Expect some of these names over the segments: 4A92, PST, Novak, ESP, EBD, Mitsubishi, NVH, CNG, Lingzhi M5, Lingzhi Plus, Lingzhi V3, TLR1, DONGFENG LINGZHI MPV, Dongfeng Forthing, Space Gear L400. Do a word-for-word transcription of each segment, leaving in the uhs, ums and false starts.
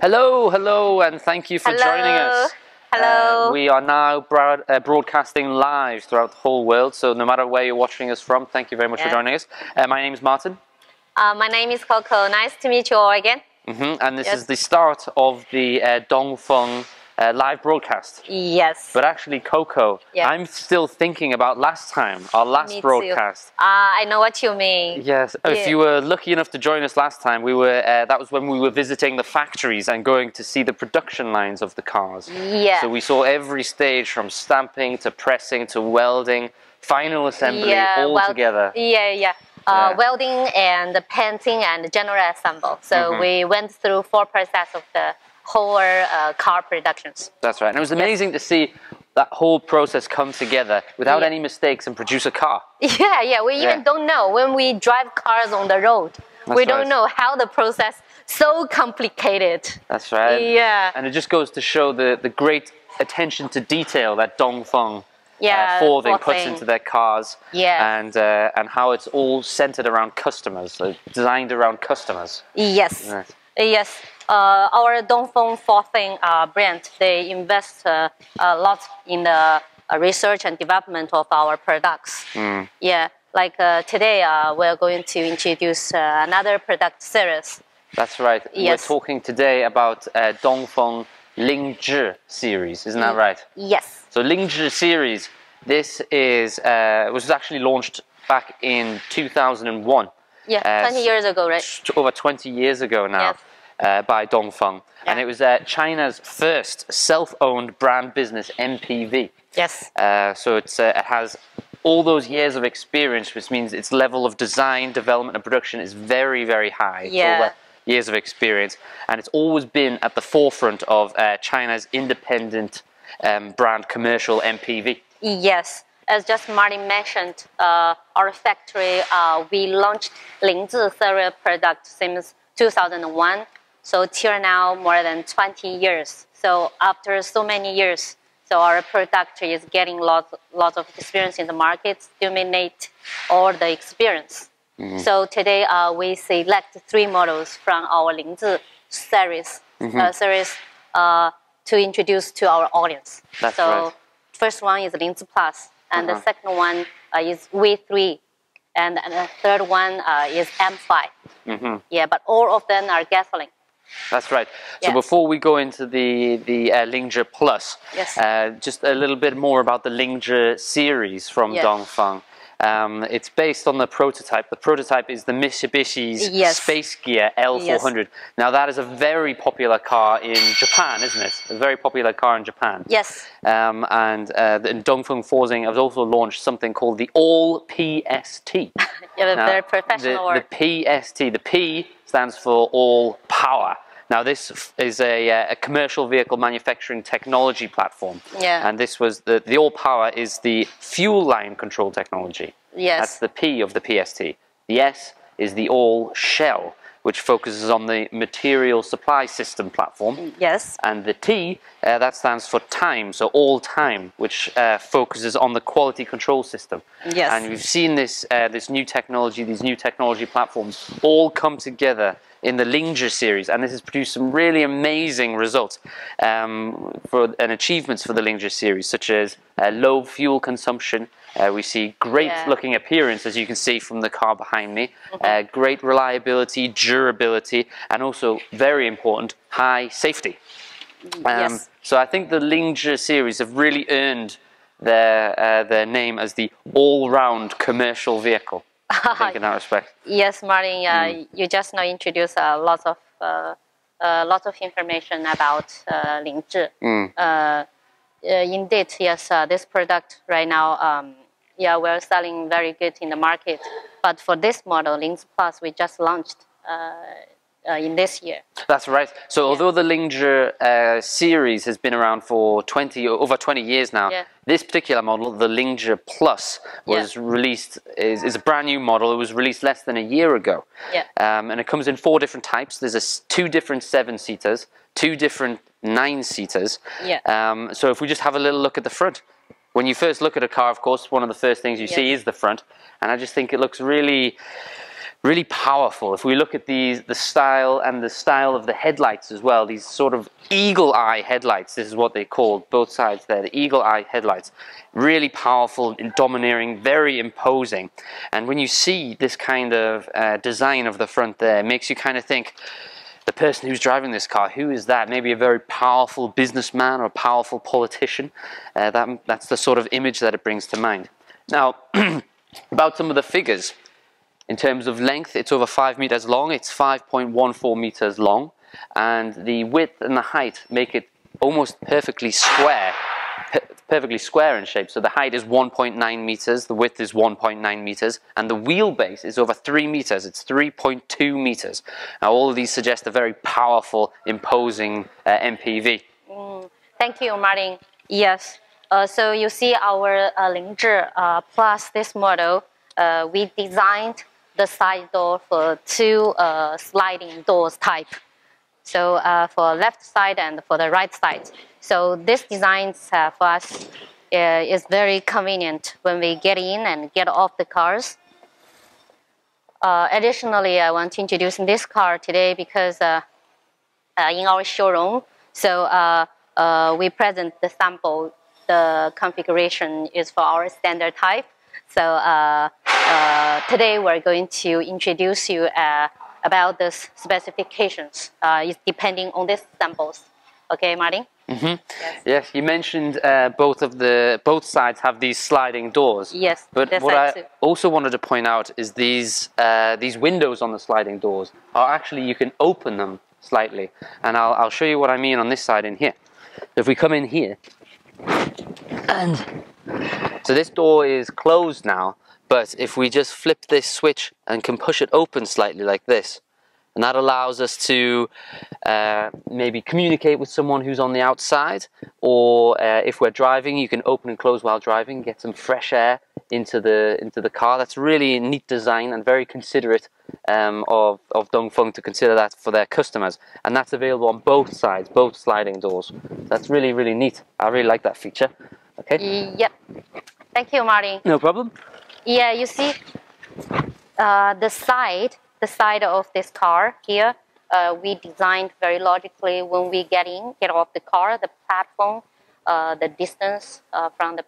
Hello, hello, and thank you for hello. joining us. Hello. Uh, we are now broad, uh, broadcasting live throughout the whole world, so no matter where you're watching us from, thank you very much yeah. for joining us. Uh, my name is Martin. Uh, my name is Coco. Nice to meet you all again. Mm-hmm. And this yes. is the start of the uh, Dongfeng uh, live broadcast. Yes. But actually, Coco, yes. I'm still thinking about last time, our last Me broadcast. Ah, uh, I know what you mean. Yes. Yeah. If you were lucky enough to join us last time, we were. Uh, that was when we were visiting the factories and going to see the production lines of the cars. Yeah. So we saw every stage from stamping to pressing to welding, final assembly, yeah, all well, together. Yeah, yeah. Uh, yeah. Welding and painting and general assemble. So mm-hmm. we went through four process of the whole uh, car productions. That's right. And it was amazing yes. to see that whole process come together without yeah. any mistakes and produce a car. Yeah, yeah. We yeah. even don't know when we drive cars on the road. That's we right. don't know how the process is so complicated. That's right. Yeah. And it just goes to show the, the great attention to detail that Dongfeng Yeah, uh, Forthing puts into their cars, yeah, and uh, and how it's all centered around customers, so designed around customers. Yes, yeah. yes. Uh, our Dongfeng Forthing uh, brand, they invest uh, a lot in the uh, research and development of our products. Mm. Yeah, like uh, today uh, we're going to introduce uh, another product series. That's right. Yes. We're talking today about uh, Dongfeng Lingzhi series, isn't that right? Yes. So Lingzhi series, this is uh, was actually launched back in two thousand one. Yeah, uh, twenty years ago, right? Over twenty years ago now, yes. uh, by Dongfeng, yeah. and it was uh, China's first self-owned brand business M P V. Yes. Uh, so it's uh, it has all those years of experience, which means its level of design, development, and production is very, very high. Yeah. Years of experience, and it's always been at the forefront of uh, China's independent um, brand commercial M P V. Yes, as just Martin mentioned, uh, our factory, uh, we launched Lingzhi series product since two thousand one, so till now more than twenty years. So after so many years, so our product is getting lots, lots of experience in the market, dominate all the experience. Mm-hmm. So today uh, we select three models from our Lingzhi series mm-hmm. uh, series uh, to introduce to our audience. That's so right. first one is Lingzhi Plus, and uh-huh. the second one uh, is V three, and, and the third one uh, is M five. Mm-hmm. Yeah, but all of them are gasoline. That's right. So yes. before we go into the the uh, Lingzhi Plus, yes. uh, just a little bit more about the Lingzhi series from yes. Dongfeng. Um, it's based on the prototype. The prototype is the Mitsubishi's yes. Space Gear L four hundred. Yes. Now that is a very popular car in Japan, isn't it? A very popular car in Japan. Yes. Um, and uh, Dongfeng Forthing has also launched something called the All P S T. You have a very professional word. The, the P S T. The P stands for All Power. Now this is a, uh, a commercial vehicle manufacturing technology platform, yeah. and this was the the all power is the fuel line control technology. Yes, that's the P of the P S T. The S is the all shell, which focuses on the material supply system platform. Yes, and the T uh, that stands for time, so all time, which uh, focuses on the quality control system. Yes, and we've seen this uh, this new technology, these new technology platforms all come together in the Lingzhi series, and this has produced some really amazing results um, for, and achievements for the Lingzhi series, such as uh, low fuel consumption. Uh, we see great yeah. looking appearance, as you can see from the car behind me, mm-hmm. uh, great reliability, durability, and also, very important, high safety. Um, yes. So I think the Lingzhi series have really earned their, uh, their name as the all-round commercial vehicle. I think in that respect. Yes, Martin, uh, mm. you just now introduced a uh, lot of uh, uh, lot of information about uh, Lingzhi. Mm. Uh, uh, indeed, yes, uh, this product right now, um, yeah, we're selling very good in the market. But for this model, Lingzhi Plus, we just launched uh, uh, in this year. That's right. So yeah. although the Lingzhi uh, series has been around for twenty or over twenty years now. Yeah. This particular model, the Lingzhi Plus, was yeah. released, is, is a brand new model. It was released less than a year ago. Yeah. Um, and it comes in four different types. There's a, two different seven-seaters, two different nine-seaters. Yeah. Um, so if we just have a little look at the front. When you first look at a car, of course, one of the first things you yeah. see is the front. And I just think it looks really really powerful. If we look at these, the style and the style of the headlights as well, these sort of eagle eye headlights, this is what they're called, both sides there, the eagle eye headlights, really powerful and domineering, very imposing. And when you see this kind of uh, design of the front there, it makes you kind of think, the person who's driving this car, who is that? Maybe a very powerful businessman or a powerful politician. Uh, that, that's the sort of image that it brings to mind. Now, about some of the figures. In terms of length, it's over five meters long. It's five point one four meters long. And the width and the height make it almost perfectly square, perfectly square in shape. So the height is one point nine meters, the width is one point nine meters, and the wheelbase is over three meters. It's three point two meters. Now, all of these suggest a very powerful, imposing uh, M P V. Mm, thank you, Martin. Yes. Uh, so you see our uh, Lingzhi uh, Plus, this model, uh, we designed the side door for two uh, sliding doors type. So uh, for left side and for the right side. So this design uh, for us uh, is very convenient when we get in and get off the cars. Uh, additionally, I want to introduce this car today because uh, uh, in our showroom, so uh, uh, we present the sample. The configuration is for our standard type. So uh, uh, today we're going to introduce you uh, about the specifications. Uh, it's depending on these samples. Okay, Martin? Mm-hmm. Yes. Yes, you mentioned uh, both of the both sides have these sliding doors. Yes, but what I too. also wanted to point out is these uh, these windows on the sliding doors are actually, you can open them slightly, and I'll, I'll show you what I mean on this side in here. If we come in here, and so this door is closed now, but if we just flip this switch and can push it open slightly like this, and that allows us to uh, maybe communicate with someone who's on the outside, or uh, if we're driving, you can open and close while driving, get some fresh air into the into the car. That's really a neat design and very considerate um, of, of Dongfeng to consider that for their customers. And that's available on both sides, both sliding doors. That's really, really neat. I really like that feature. Okay. Yep. Thank you, Martin. No problem. Yeah, you see uh, the side, the side of this car here, uh, we designed very logically when we get in, get off the car, the platform, uh, the distance uh, from the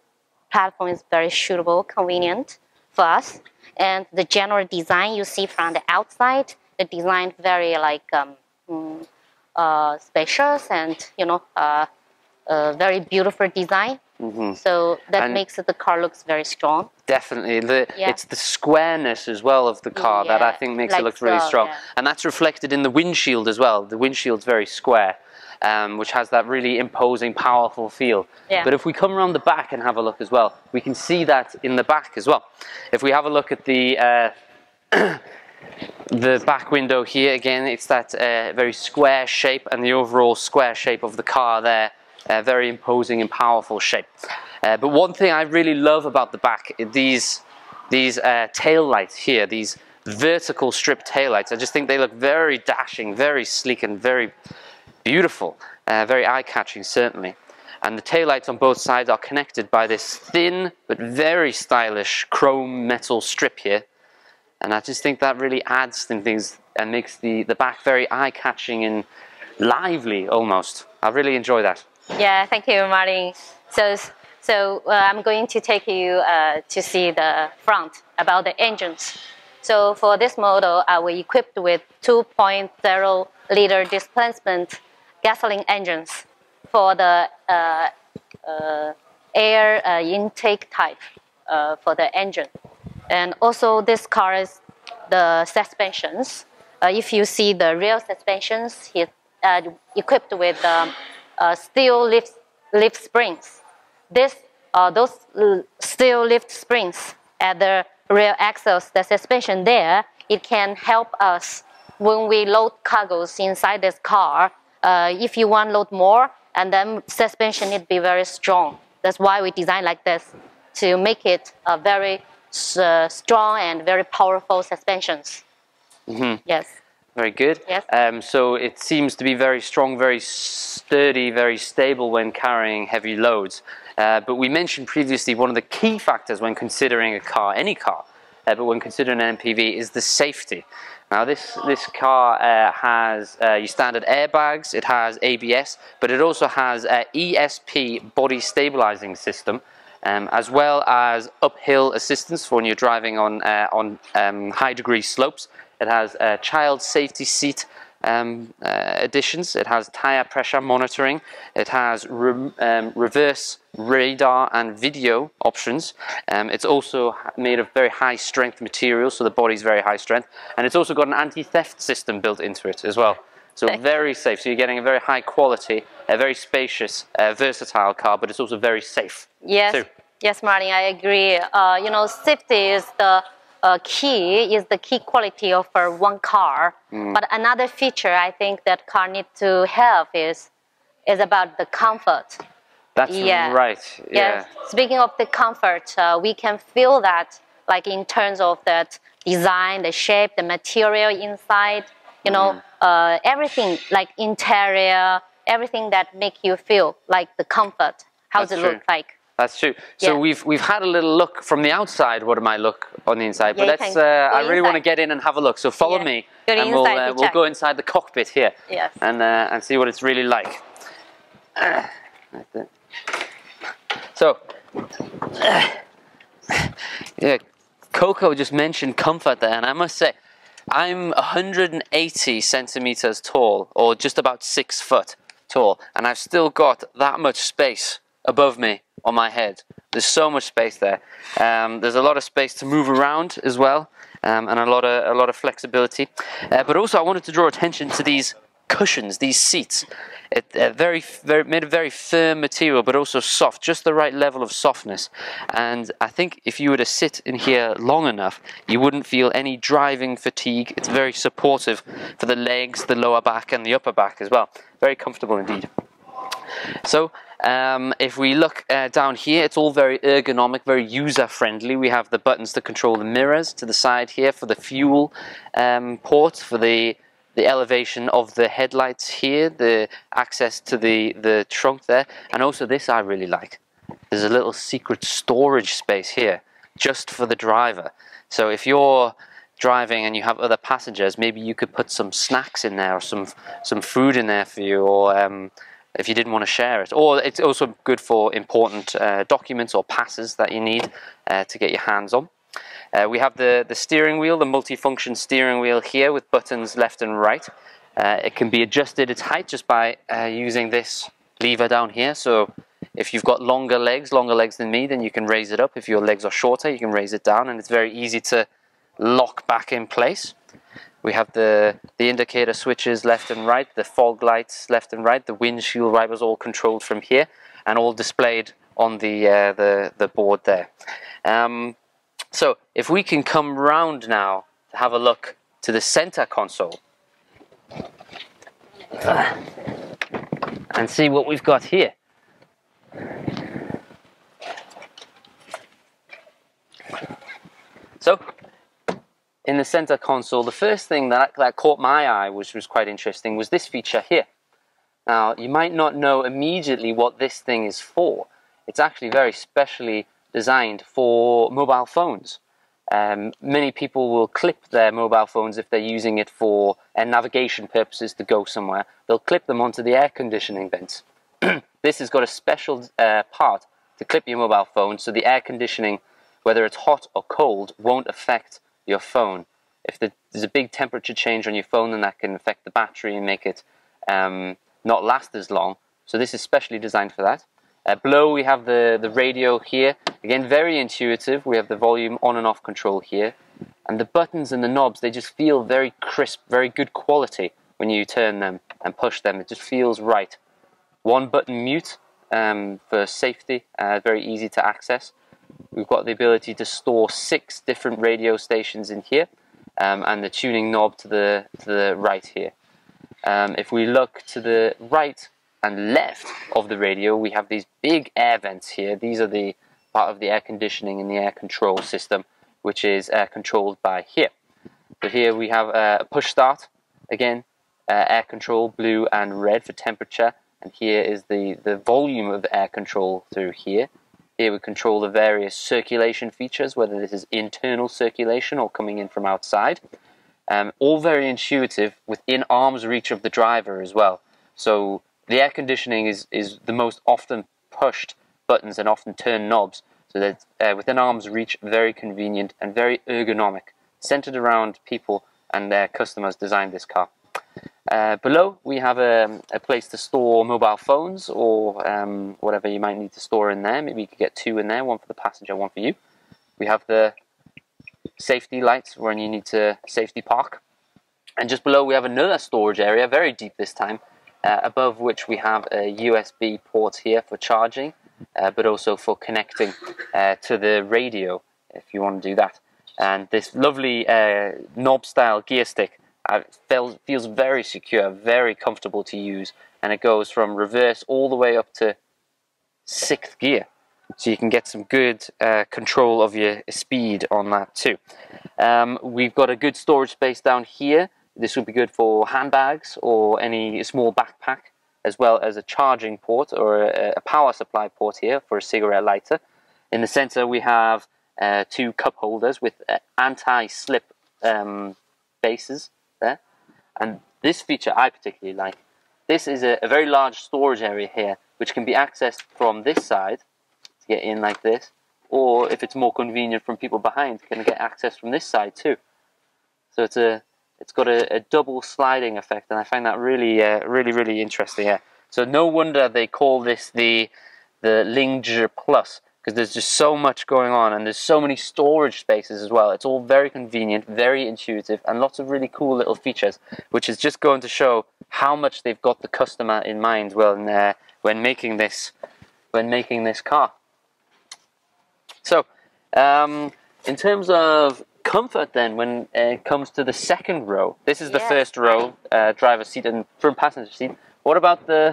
platform is very suitable, convenient for us. And the general design you see from the outside, the design very like um, mm, uh, spacious and, you know, uh, uh, very beautiful design. Mm-hmm. So that and makes it, the car looks very strong. Definitely. The, yeah. It's the squareness as well of the car yeah. that I think makes like it look so, really strong. Yeah. And that's reflected in the windshield as well. The windshield's very square, um, which has that really imposing, powerful feel. Yeah. But if we come around the back and have a look as well, we can see that in the back as well. If we have a look at the... Uh, the back window here, again, it's that uh, very square shape and the overall square shape of the car there. Uh, very imposing and powerful shape. Uh, but one thing I really love about the back, these these uh, tail lights here, these vertical strip tail lights. I just think they look very dashing, very sleek, and very beautiful, uh, very eye-catching certainly. And the tail lights on both sides are connected by this thin but very stylish chrome metal strip here. And I just think that really adds some things and makes the the back very eye-catching and lively almost. I really enjoy that. Yeah, thank you, Martin. So, so uh, I'm going to take you uh, to see the front about the engines. So for this model, uh, we're equipped with two point zero liter displacement gasoline engines for the uh, uh, air uh, intake type uh, for the engine. And also this car is the suspensions. Uh, if you see the rear suspensions, it's uh, equipped with um, Uh, steel lift, lift springs. This, uh, those steel lift springs at the rear axles, the suspension there, it can help us when we load cargoes inside this car. Uh, if you want to load more, and then suspension need to be very strong. That's why we design like this, to make it a very uh, strong and very powerful suspensions. Mm-hmm. Yes. Very good. Yes. Um, so it seems to be very strong, very sturdy, very stable when carrying heavy loads. Uh, but we mentioned previously one of the key factors when considering a car, any car, uh, but when considering an M P V, is the safety. Now this, this car uh, has uh, your standard airbags, it has A B S, but it also has an E S P body stabilizing system, um, as well as uphill assistance for when you're driving on, uh, on um, high degree slopes. It has a child safety seat um, uh, additions, it has tire pressure monitoring, it has re um, reverse radar and video options. Um, it's also made of very high strength material, so the body's very high strength, and it's also got an anti-theft system built into it as well, so very safe. So you're getting a very high quality, a very spacious, uh, versatile car, but it's also very safe. Yes, too. Yes, Martin, I agree. Uh, you know, safety is the uh, key, is the key quality of uh, one car. Mm. But another feature I think that car needs to have is, is about the comfort. That's yeah. right. Yeah. yeah. Speaking of the comfort, uh, we can feel that, like in terms of that design, the shape, the material inside, you know, mm. uh, everything, like interior, everything that make you feel like the comfort. How's That's it true. Look like? That's true. So yeah. we've we've had a little look from the outside. What it might look on the inside, but yeah, let's. Uh, I really want to get in and have a look. So follow yeah. me, go and we'll uh, we'll go inside the cockpit here, yes. and uh, and see what it's really like. Uh, like that. So, uh, yeah, Coco just mentioned comfort there, and I must say, I'm one hundred eighty centimeters tall, or just about six foot tall, and I've still got that much space above me on my head. There's so much space there. Um, there's a lot of space to move around as well, um, and a lot of a lot of flexibility. Uh, but also, I wanted to draw attention to these cushions, these seats. It, uh, very, very made of very firm material, but also soft, just the right level of softness. And I think if you were to sit in here long enough, you wouldn't feel any driving fatigue. It's very supportive for the legs, the lower back, and the upper back as well. Very comfortable indeed. So um, if we look uh, down here, it's all very ergonomic, very user-friendly. We have the buttons to control the mirrors to the side here for the fuel um, port, for the the elevation of the headlights here, the access to the, the trunk there, and also this I really like. There's a little secret storage space here, just for the driver. So if you're driving and you have other passengers, maybe you could put some snacks in there, or some some food in there for you, or um, if you didn't want to share it. Or it's also good for important uh, documents or passes that you need uh, to get your hands on. Uh, we have the, the steering wheel, the multi-function steering wheel here with buttons left and right. Uh, it can be adjusted its height just by uh, using this lever down here. So if you've got longer legs, longer legs than me, then you can raise it up. If your legs are shorter, you can raise it down, and it's very easy to lock back in place. We have the, the indicator switches left and right, the fog lights left and right, the windshield wipers all controlled from here and all displayed on the, uh, the, the board there. Um, So, if we can come round now to have a look to the center console uh, and see what we've got here. So, in the center console, the first thing that, that caught my eye, which was quite interesting, was this feature here. Now, you might not know immediately what this thing is for. It's actually very specially designed for mobile phones. Um, many people will clip their mobile phones if they're using it for uh, navigation purposes to go somewhere. They'll clip them onto the air conditioning vents. This has got a special uh, part to clip your mobile phone, so the air conditioning, whether it's hot or cold, won't affect your phone. If the, there's a big temperature change on your phone, then that can affect the battery and make it um, not last as long. So this is specially designed for that. Uh, below we have the, the radio here, again very intuitive. We have the volume on and off control here, and the buttons and the knobs, they just feel very crisp, very good quality when you turn them and push them. It just feels right. One button mute um, for safety, uh, very easy to access. We've got the ability to store six different radio stations in here, um, and the tuning knob to the, to the right here. Um, if we look to the right and left of the radio, we have these big air vents here. These are the part of the air conditioning and the air control system, which is uh, controlled by here. So here we have a uh, push start, again uh, air control, blue and red for temperature, and here is the the volume of the air control through here. Here we control the various circulation features, whether this is internal circulation or coming in from outside. Um, all very intuitive, within arm's reach of the driver as well. So the air conditioning is, is the most often pushed buttons and often turn knobs. So that uh, within arm's reach, very convenient and very ergonomic, centered around people and their customers designed this car. Uh, below we have a, a place to store mobile phones or um, whatever you might need to store in there. Maybe you could get two in there, one for the passenger, one for you. We have the safety lights when you need to safety park. And just below we have another storage area, very deep this time, uh, above which we have a U S B port here for charging, uh, but also for connecting uh, to the radio if you want to do that. And this lovely uh, knob style gear stick uh, feels, feels very secure, very comfortable to use, and it goes from reverse all the way up to sixth gear, so you can get some good uh, control of your speed on that too. Um, we've got a good storage space down here. This would be good for handbags or any small backpack, as well as a charging port or a, a power supply port here for a cigarette lighter. In the center we have Uh, two cup holders with uh, anti-slip um, bases there, and this feature I particularly like. This is a, a very large storage area here, which can be accessed from this side to get in like this, or if it's more convenient from people behind, can get access from this side too. So it's a it's got a, a double sliding effect, and I find that really uh, really really interesting here. So no wonder they call this the the Lingzhi Plus, because there's just so much going on and there's so many storage spaces as well. It's all very convenient, very intuitive, and lots of really cool little features, which is just going to show how much they've got the customer in mind when, uh, when, making, this, when making this car. So, um, in terms of comfort then, when it comes to the second row, this is the yeah. first row, uh, driver's seat and front passenger seat. What about the,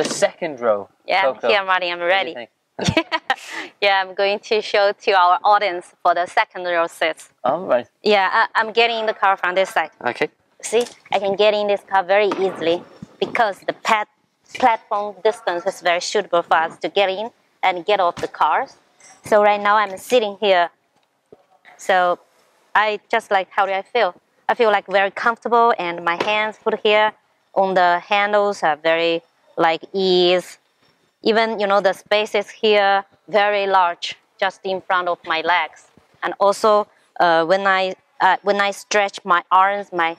the second row? Yeah, Coco? Here, Marty, I'm ready. yeah. yeah, I'm going to show to our audience for the second row seats. All right. Yeah, I, I'm getting in the car from this side. Okay. See, I can get in this car very easily because the pad, platform distance is very suitable for us to get in and get off the cars. So right now I'm sitting here. So I just like, how do I feel? I feel like very comfortable, and my hands put here on the handles are very like ease. Even, you know, the space is here very large, just in front of my legs. And also, uh, when I uh, when I stretch my arms, my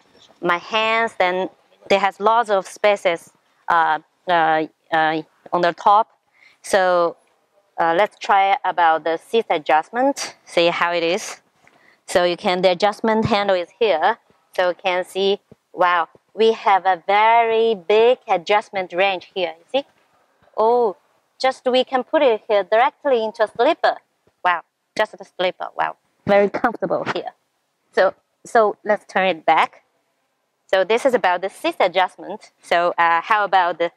my hands, then there has lots of spaces uh, uh, uh, on the top. So uh, let's try about the seat adjustment. See how it is. So you can, the adjustment handle is here. So you can see. Wow, we have a very big adjustment range here. You see. Oh, just we can put it here directly into a slipper. Wow, just a slipper. Wow, very comfortable here. So, so let's turn it back. So this is about the seat adjustment. So uh, how about the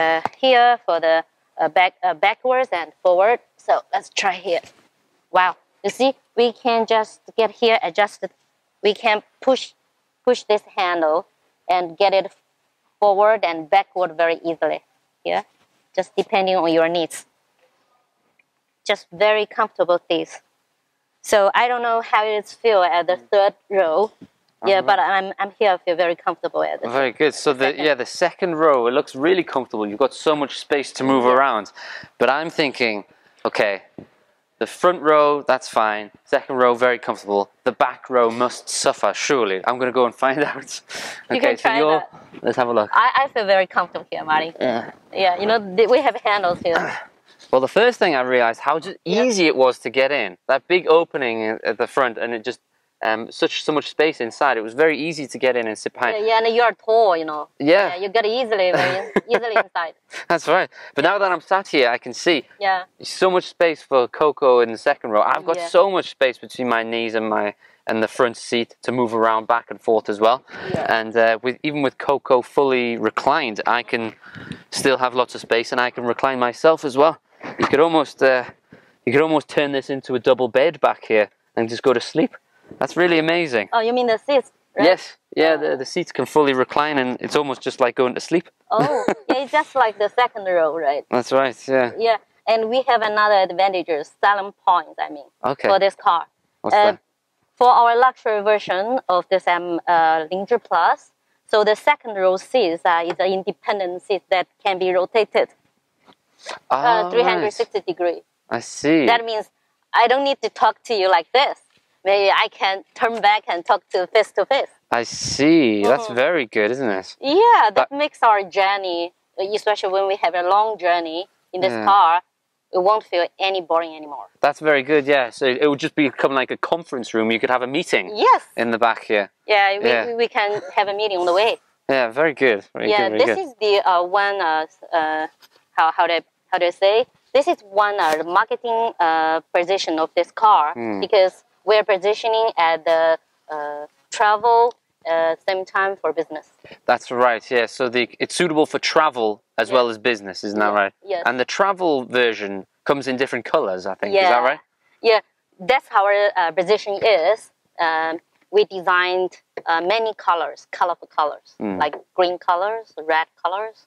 uh, here for the uh, back, uh, backwards and forward? So let's try here. Wow, you see, we can just get here adjusted. We can push, push this handle and get it forward and backward very easily here. Just depending on your needs. Just very comfortable seats. So I don't know how it feels at the third row. Yeah, but I'm, I'm here, I feel very comfortable at this. Very good. So, the, yeah, the second row, it looks really comfortable. You've got so much space to move around. But I'm thinking, okay, the front row, that's fine. Second row, very comfortable. The back row must suffer, surely. I'm going to go and find out. Okay, you can try so you're... That. Let's have a look. I, I feel very comfortable here, Marty. Yeah. Yeah, you know, we have handles here. Well, the first thing I realized how just easy yeah. it was to get in. That big opening at the front, and it just... Um, such so much space inside. It was very easy to get in and sit behind. Yeah, yeah, and you are tall, you know. Yeah, yeah you get easily, very easily inside. That's right. But now that I'm sat here, I can see. Yeah. So much space for Coco in the second row. I've got yeah. so much space between my knees and my and the front seat to move around back and forth as well. Yeah. And uh, with even with Coco fully reclined, I can still have lots of space, and I can recline myself as well. You could almost uh, you could almost turn this into a double bed back here and just go to sleep. That's really amazing. Oh, you mean the seats, right? Yes. Yeah, the, the seats can fully recline, and it's almost just like going to sleep. Oh, yeah, it's just like the second row, right? That's right, yeah. Yeah, And we have another advantage, selling points, I mean, okay. for this car. What's uh, that? For our luxury version of this M, uh, Lingzhi Plus, so the second row seats uh, is an independent seat that can be rotated oh, uh, three hundred sixty nice. degrees. I see. That means I don't need to talk to you like this. Maybe I can turn back and talk to face to face. I see. Mm. That's very good, isn't it? Yeah, that but makes our journey, especially when we have a long journey in this yeah. car, it won't feel any boring anymore. That's very good, yeah. So it would just become like a conference room. You could have a meeting yes. in the back here. Yeah, we, yeah. we can have a meeting on the way. Yeah, very good. Very yeah, good, very this good. is the uh, one, uh, uh, how, how, do, how do I say? This is one uh, marketing uh, position of this car mm. because we're positioning at the uh, travel uh, same time for business. That's right, yeah. So the, it's suitable for travel as yes. well as business, isn't that yes. right? Yes. And the travel version comes in different colors, I think, yeah. is that right? Yeah, that's how our uh, position is. Um, we designed uh, many colors, colorful colors, mm. like green colors, red colors,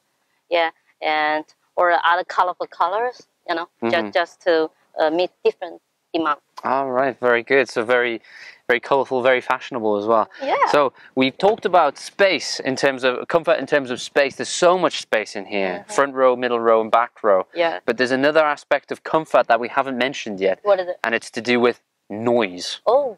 yeah, and or other colorful colors, you know, mm-hmm. just, just to uh, meet different demands. All right, very good. So very, very colourful, very fashionable as well. Yeah. So we've talked about space in terms of comfort, in terms of space. There's so much space in here, mm-hmm. front row, middle row and back row. Yeah. But there's another aspect of comfort that we haven't mentioned yet. What is it? And it's to do with noise. Oh.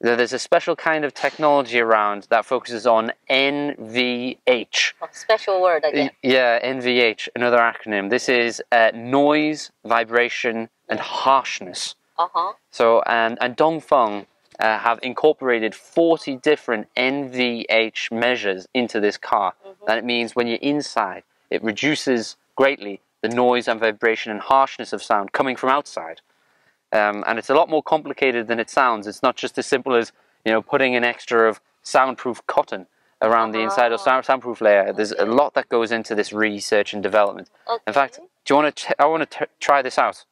There's a special kind of technology around that focuses on N V H. Oh, special word again. Yeah, N V H, another acronym. This is uh, noise, vibration and harshness. Uh-huh. So, um, and Dongfeng uh, have incorporated forty different N V H measures into this car. Mm-hmm. And it means when you're inside, it reduces greatly the noise and vibration and harshness of sound coming from outside. Um, and it's a lot more complicated than it sounds. It's not just as simple as, you know, putting an extra of soundproof cotton around uh-huh. the inside or sound soundproof layer. There's a lot that goes into this research and development. Okay. In fact, do you want to? I want to try this out.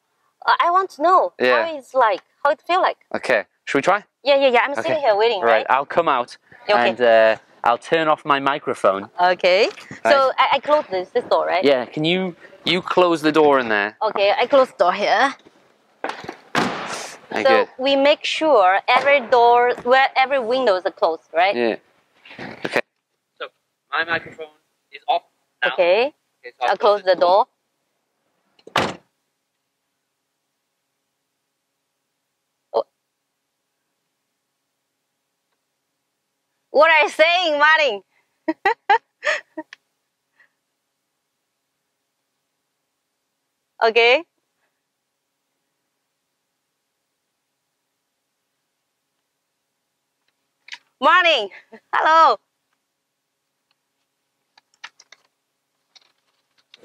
I want to know yeah. how it's like, how it feels like. Okay, should we try? Yeah, yeah, yeah. I'm okay. sitting here waiting, right? Right, I'll come out okay. and uh, I'll turn off my microphone. Okay, right. So I, I close this, this door, right? Yeah, can you, you close the door in there? Okay, I close the door here. Very so good. We make sure every door, where every window is closed, right? Yeah. Okay. So my microphone is off now. Okay, okay so I'll, I'll close the door. What are you saying, Martin? Okay. Martin, hello.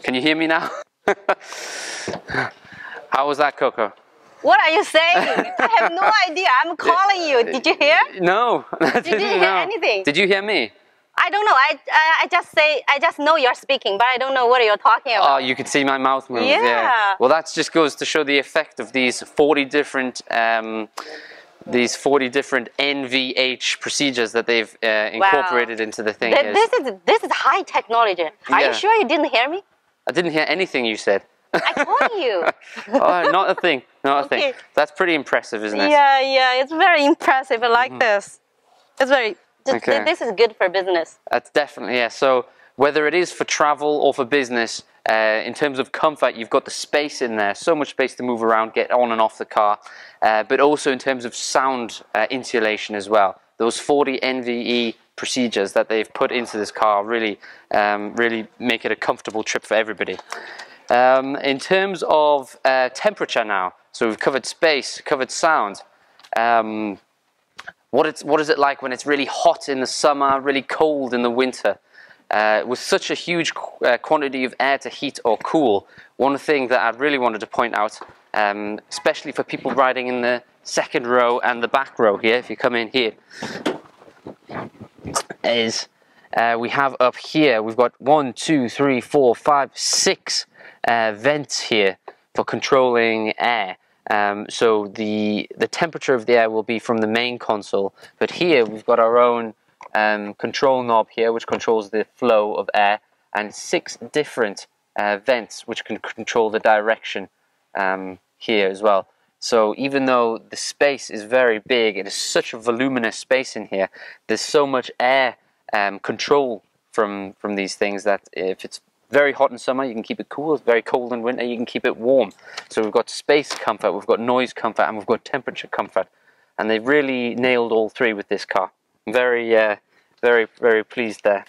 Can you hear me now? How was that, Coco? What are you saying? I have no idea. I'm calling you. Did you hear? No. Did you hear no. anything? Did you hear me? I don't know. I, I I just say I just know you're speaking, but I don't know what you're talking about. Oh, you could see my mouth move. Yeah. yeah. Well, that just goes to show the effect of these forty different um, these forty different N V H procedures that they've uh, incorporated wow. into the thing. Th this is this is high technology. Are yeah. you sure you didn't hear me? I didn't hear anything you said. I told you. Oh, not a thing. Not a okay. thing. That's pretty impressive, isn't it? Yeah, yeah. It's very impressive. I like mm-hmm. this. It's very. Just, okay. This is good for business. That's definitely yeah. So whether it is for travel or for business, uh, in terms of comfort, you've got the space in there. So much space to move around, get on and off the car, uh, but also in terms of sound uh, insulation as well. Those forty N V E procedures that they've put into this car really, um, really make it a comfortable trip for everybody. Um, in terms of uh, temperature now, so we've covered space, covered sound. Um, what, it's, what is it like when it's really hot in the summer, really cold in the winter? Uh, with such a huge qu uh, quantity of air to heat or cool, one thing that I really wanted to point out, um, especially for people riding in the second row and the back row here, if you come in here, is uh, we have up here, we've got one, two, three, four, five, six Uh, vents here for controlling air. Um, so the the temperature of the air will be from the main console, but here we've got our own um, control knob here which controls the flow of air, and six different uh, vents which can control the direction um, here as well. So even though the space is very big, it is such a voluminous space in here, there's so much air um, control from, from these things that if it's very hot in summer, you can keep it cool. It's very cold in winter, you can keep it warm. So we've got space comfort, we've got noise comfort, and we've got temperature comfort. And they've really nailed all three with this car. I'm very, uh, very, very pleased there.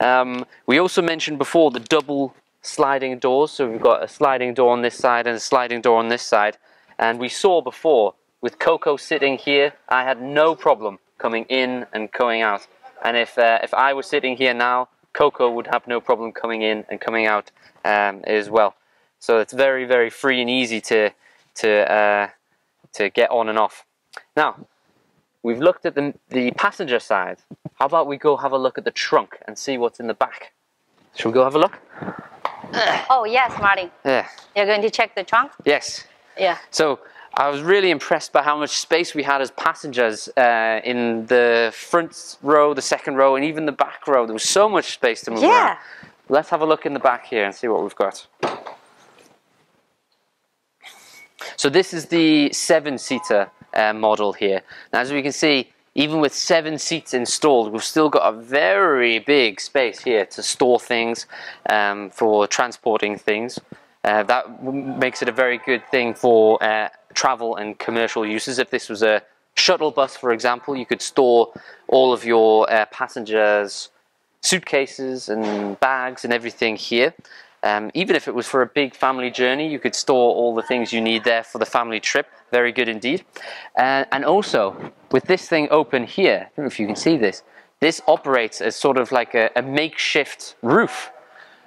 Um, we also mentioned before the double sliding doors. So we've got a sliding door on this side and a sliding door on this side. And we saw before, with Coco sitting here, I had no problem coming in and going out. And if, uh, if I was sitting here now, Coco would have no problem coming in and coming out um, as well. So it's very, very free and easy to, to, uh, to get on and off. Now, we've looked at the, the passenger side. How about we go have a look at the trunk and see what's in the back? Shall we go have a look? Oh, yes, Martin. Yeah. You're going to check the trunk? Yes. Yeah. So I was really impressed by how much space we had as passengers uh, in the front row, the second row, and even the back row. There was so much space to move yeah. around. Let's have a look in the back here and see what we've got. So this is the seven-seater uh, model here. Now, as we can see, even with seven seats installed, we've still got a very big space here to store things, um, for transporting things. Uh, that makes it a very good thing for uh, travel and commercial uses. If this was a shuttle bus, for example, you could store all of your uh, passengers' suitcases and bags and everything here. Um, even if it was for a big family journey, you could store all the things you need there for the family trip. Very good indeed. Uh, and also, with this thing open here, I don't know if you can see this, this operates as sort of like a, a makeshift roof.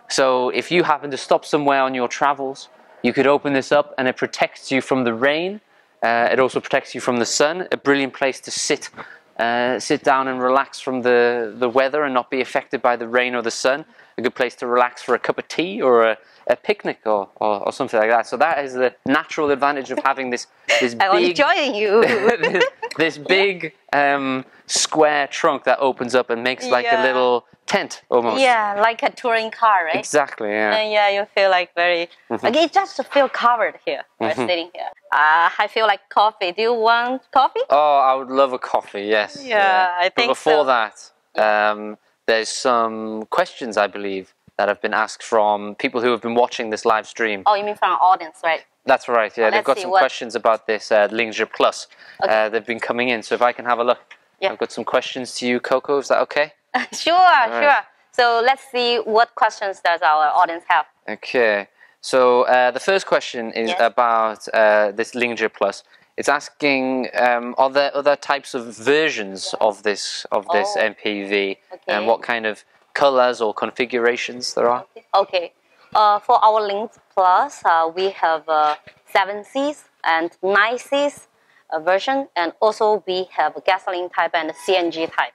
So if you happen to stop somewhere on your travels, you could open this up and it protects you from the rain. Uh, it also protects you from the sun. A brilliant place to sit, uh, sit down and relax from the, the weather and not be affected by the rain or the sun. A good place to relax for a cup of tea or a, a picnic or, or, or something like that. So that is the natural advantage of having this, this big... I want to join you! this, this big um, square trunk that opens up and makes like yeah. a little... tent almost. Yeah, like a touring car, right? Exactly, yeah. And yeah, you feel like very... Mm-hmm. Like it just feel covered here. We're mm-hmm. sitting here. Uh, I feel like coffee. Do you want coffee? Oh, I would love a coffee, yes. Yeah, yeah. I think but before so. that, um, there's some questions, I believe, that have been asked from people who have been watching this live stream. Oh, you mean from our audience, right? That's right, yeah. Oh, they've got some what... questions about this uh, Lingzhi Plus. Okay. Uh, they've been coming in, so if I can have a look. Yeah. I've got some questions to you, Coco. Is that okay? Sure, right. sure. So let's see what questions does our audience have. Okay. So uh, the first question is yes. about uh, this Lingzhi Plus. It's asking, um, are there other types of versions of this of this oh. M P V, okay. and what kind of colors or configurations there are? Okay. Uh, for our Lingzhi Plus, uh, we have uh, seven seats and nine seats uh, version, and also we have a gasoline type and a C N G type.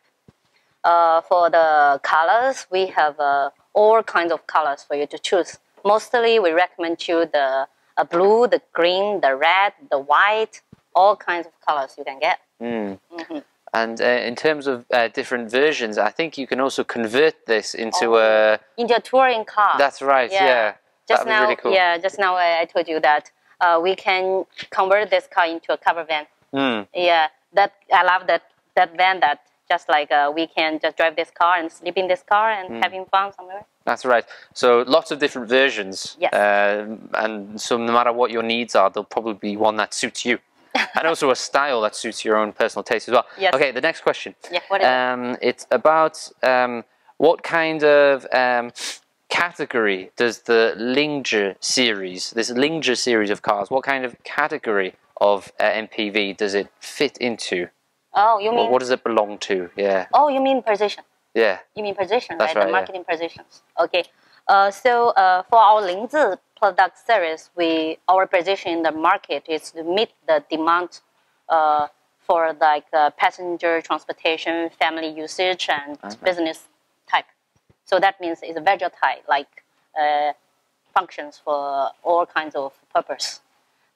Uh, for the colors, we have uh, all kinds of colors for you to choose. Mostly, we recommend you the uh, blue, the green, the red, the white, all kinds of colors you can get. Mm. Mm-hmm. And uh, in terms of uh, different versions, I think you can also convert this into oh. a... Into a touring car. That's right, yeah. yeah. Just now, really cool. Yeah, just now I, I told you that uh, we can convert this car into a cover van. Mm. Yeah, that I love that, that van that Just like uh, we can just drive this car and sleep in this car and mm. having fun somewhere. That's right. So lots of different versions. Yes. Uh, and so no matter what your needs are, there'll probably be one that suits you. And also a style that suits your own personal taste as well. Yes. Okay, the next question. Yeah, what is um, it? It's about um, what kind of um, category does the Lingzhi series, this Lingzhi series of cars, what kind of category of uh, M P V does it fit into? Oh, you mean... What does it belong to? Yeah. Oh, you mean position? Yeah. You mean position, That's right? right the marketing yeah. positions. Okay. Uh, so, uh, for our Lingzhi product series, we our position in the market is to meet the demand uh, for like uh, passenger transportation, family usage, and okay. business type. So that means it's versatile, like uh, functions for all kinds of purpose.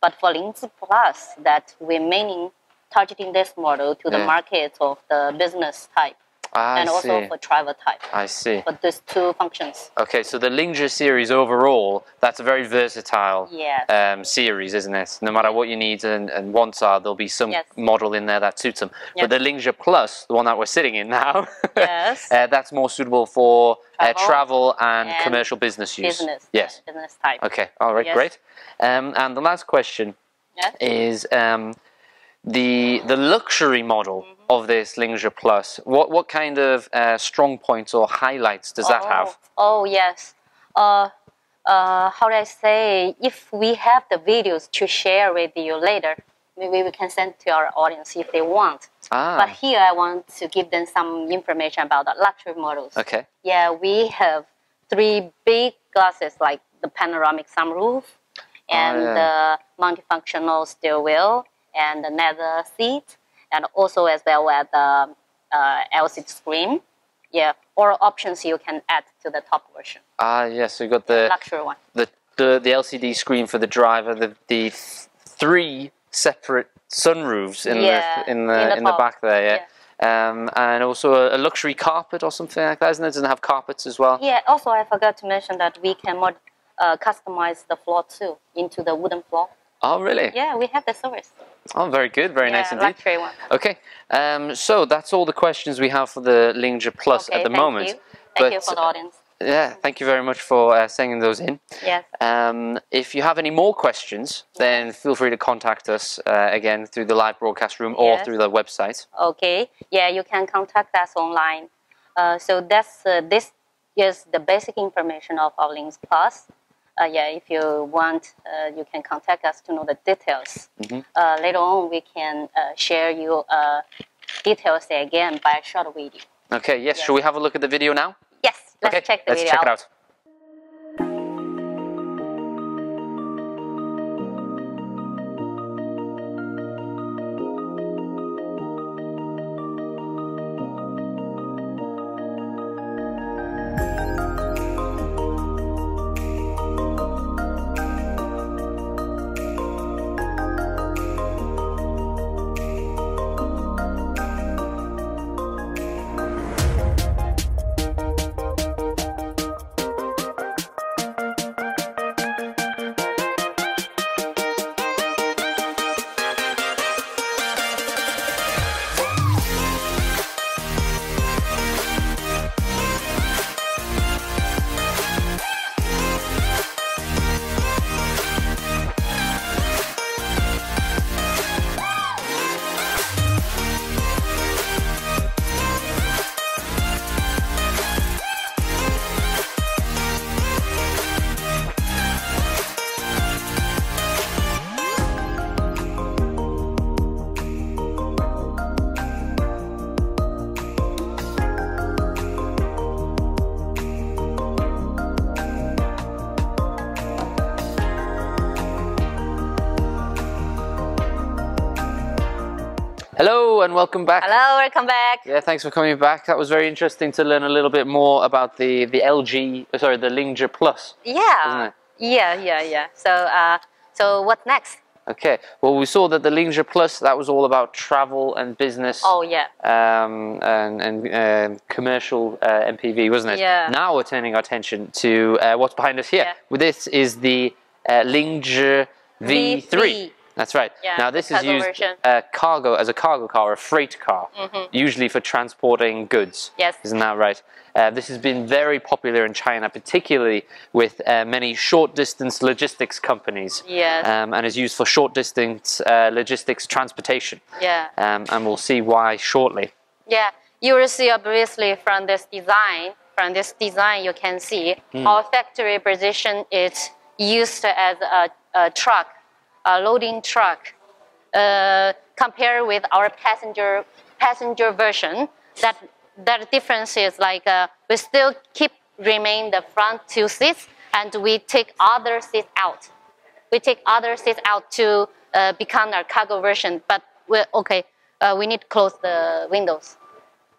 But for Lingzhi Plus, that we're meaning targeting this model to the yeah. market of the business type. I and see. also for driver type. I see. For these two functions. Okay, so the Lingzhi series overall, that's a very versatile yes. um, series, isn't it? No matter what your needs and, and wants are, there'll be some yes. model in there that suits them. Yes. But the Lingzhi Plus, the one that we're sitting in now, yes. uh, that's more suitable for travel, uh, travel and, and commercial business use. Business, yes. Business type. Okay, all right, yes. great. Um, and the last question yes. is um, the, the luxury model. Mm-hmm. Of this Lingzhi Plus, what what kind of uh, strong points or highlights does oh, that have? Oh yes, uh, uh, how do I say? If we have the videos to share with you later, maybe we can send to our audience if they want. Ah. But here I want to give them some information about the luxury models. Okay. Yeah, we have three big glasses like the panoramic sunroof, and oh, yeah. the multifunctional steering wheel, and the leather seat. And also as well as the uh, L C D screen, yeah, or options you can add to the top version. Ah, yes, yeah, so you got the luxury one, the, the the L C D screen for the driver, the the three separate sunroofs in yeah, the in the in the, in the back there, yeah. yeah. Um, and also a, a luxury carpet or something like that, isn't it? Doesn't it have carpets as well? Yeah. Also, I forgot to mention that we can mod uh, customize the floor too into the wooden floor. Oh, really? Yeah, we have the service. Oh, very good. Very yeah, nice indeed. Luxury one. Okay, um, so that's all the questions we have for the Lingzhi Plus okay, at the thank moment. You. Thank but, you for the audience. Yeah, thank you very much for uh, sending those in. Yes. Um, if you have any more questions, then feel free to contact us uh, again through the live broadcast room or yes. through the website. Okay, yeah, you can contact us online. Uh, so that's uh, this is the basic information of our Lingzhi Plus. Uh, yeah, if you want, uh, you can contact us to know the details. Mm-hmm. uh, later on, we can uh, share you uh, details again by a short video. Okay, yes. yes. Shall we have a look at the video now? Yes, let's okay, check the let's video check out. it out. Hello and welcome back. Hello, welcome back. Yeah, thanks for coming back. That was very interesting to learn a little bit more about the the L G, sorry, the Lingzhi Plus. Yeah. Isn't it? Yeah, yeah, yeah. So, uh, so what next? Okay. Well, we saw that the Lingzhi Plus, that was all about travel and business. Oh yeah. Um, and and uh, commercial uh, M P V, wasn't it? Yeah. Now we're turning our attention to uh, what's behind us here. Yeah. This is the uh, Lingzhi V three. That's right. Yeah, now this is used uh, cargo as a cargo car, a freight car, mm-hmm. usually for transporting goods. Yes. Isn't that right? Uh, this has been very popular in China, particularly with uh, many short-distance logistics companies. Yes. Um, and is used for short-distance uh, logistics transportation. Yeah. Um, and we'll see why shortly. Yeah. You will see obviously from this design, from this design you can see mm. our factory position is used as a, a truck. A loading truck, uh, compared with our passenger passenger version, that that difference is like uh, we still keep remain the front two seats, and we take other seats out. We take other seats out to uh, become our cargo version. But we okay, uh, we need to close the windows.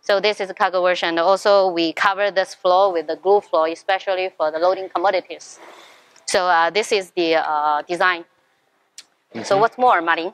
So this is a cargo version. Also, we cover this floor with the glue floor, especially for the loading commodities. So uh, this is the uh, design. Mm-hmm. So what's more, Martin?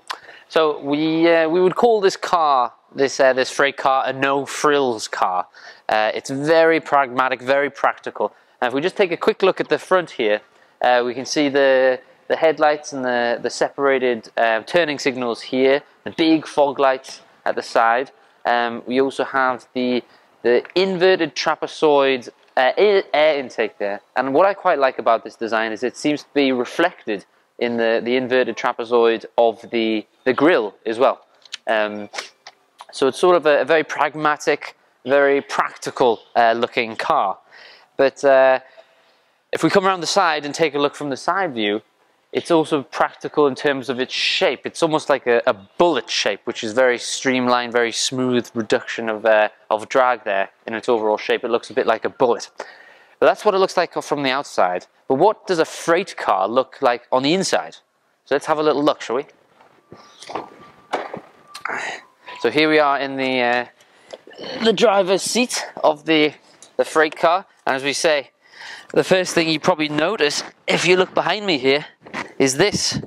So we uh, we would call this car this uh, this freight car a no frills car. Uh, it's very pragmatic, very practical. And if we just take a quick look at the front here, uh, we can see the the headlights and the the separated uh, turning signals here, the big fog lights at the side. Um, we also have the the inverted trapezoid uh, air, air intake there. And what I quite like about this design is it seems to be reflected in the the inverted trapezoid of the the grille as well. Um, so it's sort of a, a very pragmatic, very practical uh, looking car. But uh, if we come around the side and take a look from the side view, it's also practical in terms of its shape. It's almost like a, a bullet shape, which is very streamlined, very smooth reduction of, uh, of drag there in its overall shape. It looks a bit like a bullet. But that's what it looks like from the outside. But what does a freight car look like on the inside? So let's have a little look, shall we? So here we are in the, uh, the driver's seat of the, the freight car. And as we say, the first thing you probably notice, if you look behind me here, is this,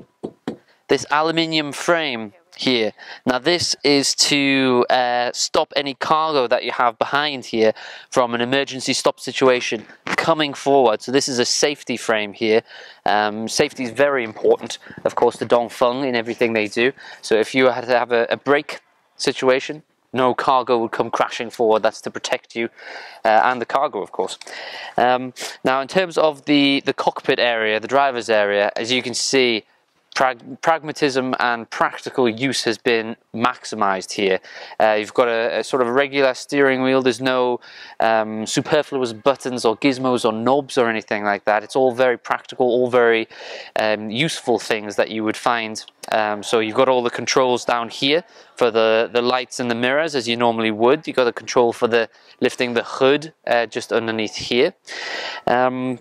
this aluminium frame here. Now this is to uh, stop any cargo that you have behind here from an emergency stop situation coming forward. So this is a safety frame here. Um, safety is very important, of course, to Dongfeng in everything they do. So if you had to have a, a brake situation, no cargo would come crashing forward. That's to protect you uh, and the cargo, of course. Um, now, in terms of the, the cockpit area, the driver's area, as you can see, prag pragmatism and practical use has been maximized here. Uh, you've got a, a sort of regular steering wheel. There's no um, superfluous buttons or gizmos or knobs or anything like that. It's all very practical, all very um, useful things that you would find. Um, so you've got all the controls down here for the, the lights and the mirrors as you normally would. You've got a control for the lifting the hood uh, just underneath here. Um,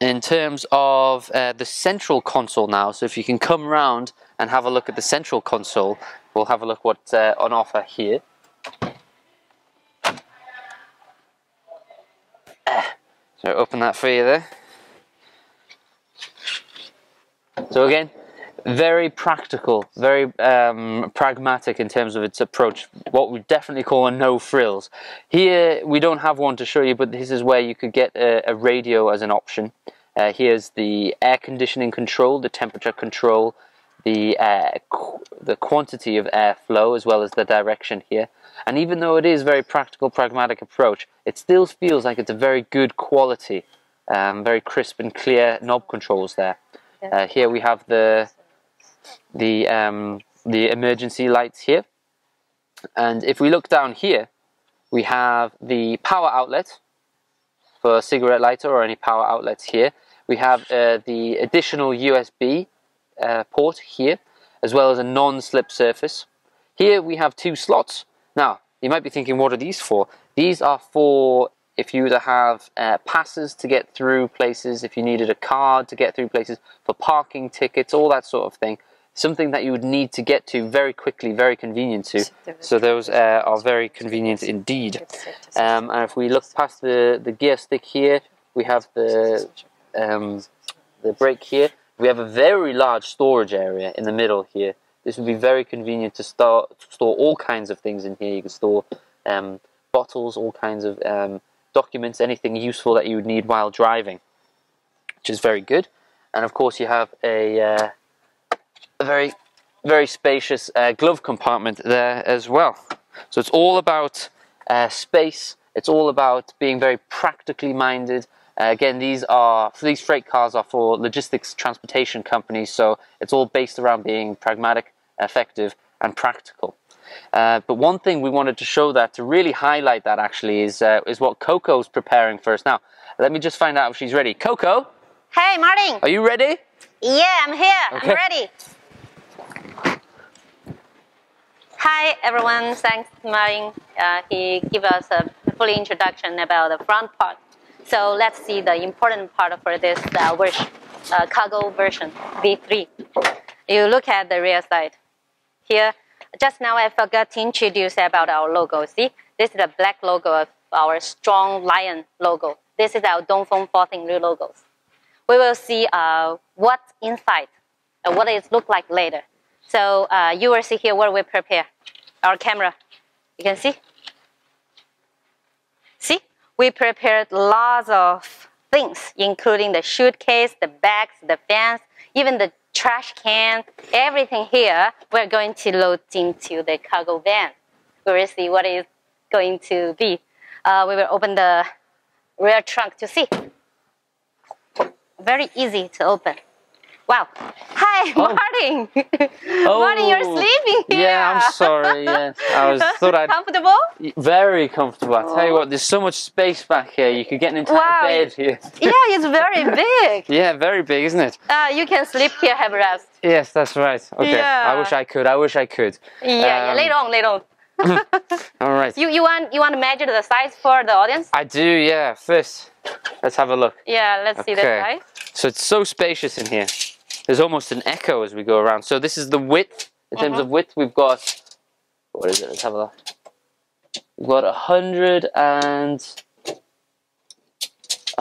in terms of uh, the central console now, so if you can come around and have a look at the central console, we'll have a look what's uh, on offer here. So open that for you there. So again, very practical, very um, pragmatic in terms of its approach, what we definitely call a no frills. Here we don't have one to show you, but this is where you could get a, a radio as an option. Uh, here's the air conditioning control, the temperature control, the, uh, qu the quantity of airflow, as well as the direction here. And even though it is a very practical, pragmatic approach, it still feels like it's a very good quality, um, very crisp and clear knob controls there. Uh, here we have the the um the emergency lights here, and if we look down here we have the power outlet for a cigarette lighter or any power outlets here. We have uh, the additional U S B uh, port here, as well as a non-slip surface. Here we have two slots. Now you might be thinking, what are these for? These are for if you were to have uh, passes to get through places, if you needed a card to get through places, for parking tickets, all that sort of thing. Something that you would need to get to very quickly, very convenient to. So those uh, are very convenient indeed. Um, and if we look past the, the gear stick here, we have the, um, the brake here. We have a very large storage area in the middle here. This would be very convenient to, start, to store all kinds of things in here. You can store um, bottles, all kinds of... Um, documents, anything useful that you would need while driving, which is very good. And of course you have a, uh, a very, very spacious uh, glove compartment there as well. So it's all about uh, space. It's all about being very practically minded. Uh, again, these are these freight cars are for logistics transportation companies, so it's all based around being pragmatic, effective, and practical. Uh, but one thing we wanted to show that, to really highlight that actually, is uh, is what Coco's preparing for us now. Let me just find out if she's ready. Coco? Hey, Martin. Are you ready? Yeah, I'm here. Okay. I'm ready. Hi, everyone. Thanks, Martin. Uh, he gave us a full introduction about the front part. So let's see the important part for this uh, version, uh, cargo version, V three. You look at the rear side. Here. Just now I forgot to introduce about our logo. See, this is the black logo of our strong lion logo. This is our Dongfeng Forthing new logos. We will see uh, what's inside, uh, what it looks like later. So uh, you will see here what we prepare. our camera. You can see. See, we prepared lots of things, including the suitcase, the bags, the fans, even the trash can. Everything here we're going to load into the cargo van. We will see what it's going to be. Uh, we will open the rear trunk to see. Very easy to open. Wow. Hi, oh. Martin. Oh. Martin, you're sleeping here. Yeah, I'm sorry. Yeah. I was, thought I'd... Comfortable? Very comfortable. I tell you what, there's so much space back here. You could get an entire wow. bed here. Yeah, it's very big. Yeah, very big, isn't it? Uh, you can sleep here, have a rest. Yes, that's right. Okay. Yeah. I wish I could. I wish I could. Yeah, um, yeah. Later on, later on. All right. You, you, want, you want to measure the size for the audience? I do, yeah. First, let's have a look. Yeah, let's okay. see the size. So it's so spacious in here. There's almost an echo as we go around. So this is the width. In mm-hmm. terms of width, we've got, what is it? Let's have a look. We've got one hundred and one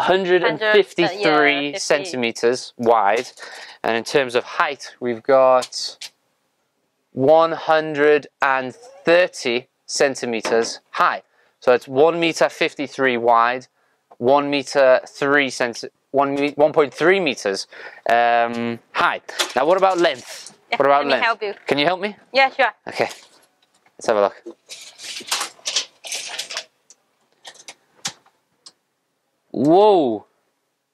hundred fifty-three uh, yeah, centimeters wide. And in terms of height, we've got one hundred thirty centimeters high. So it's one meter fifty-three wide, one meter three centimeters. one point three meters um, high. Now, what about length? Yeah, what about let me length? Help you. Can you help me? Yeah, sure. Okay, let's have a look. Whoa,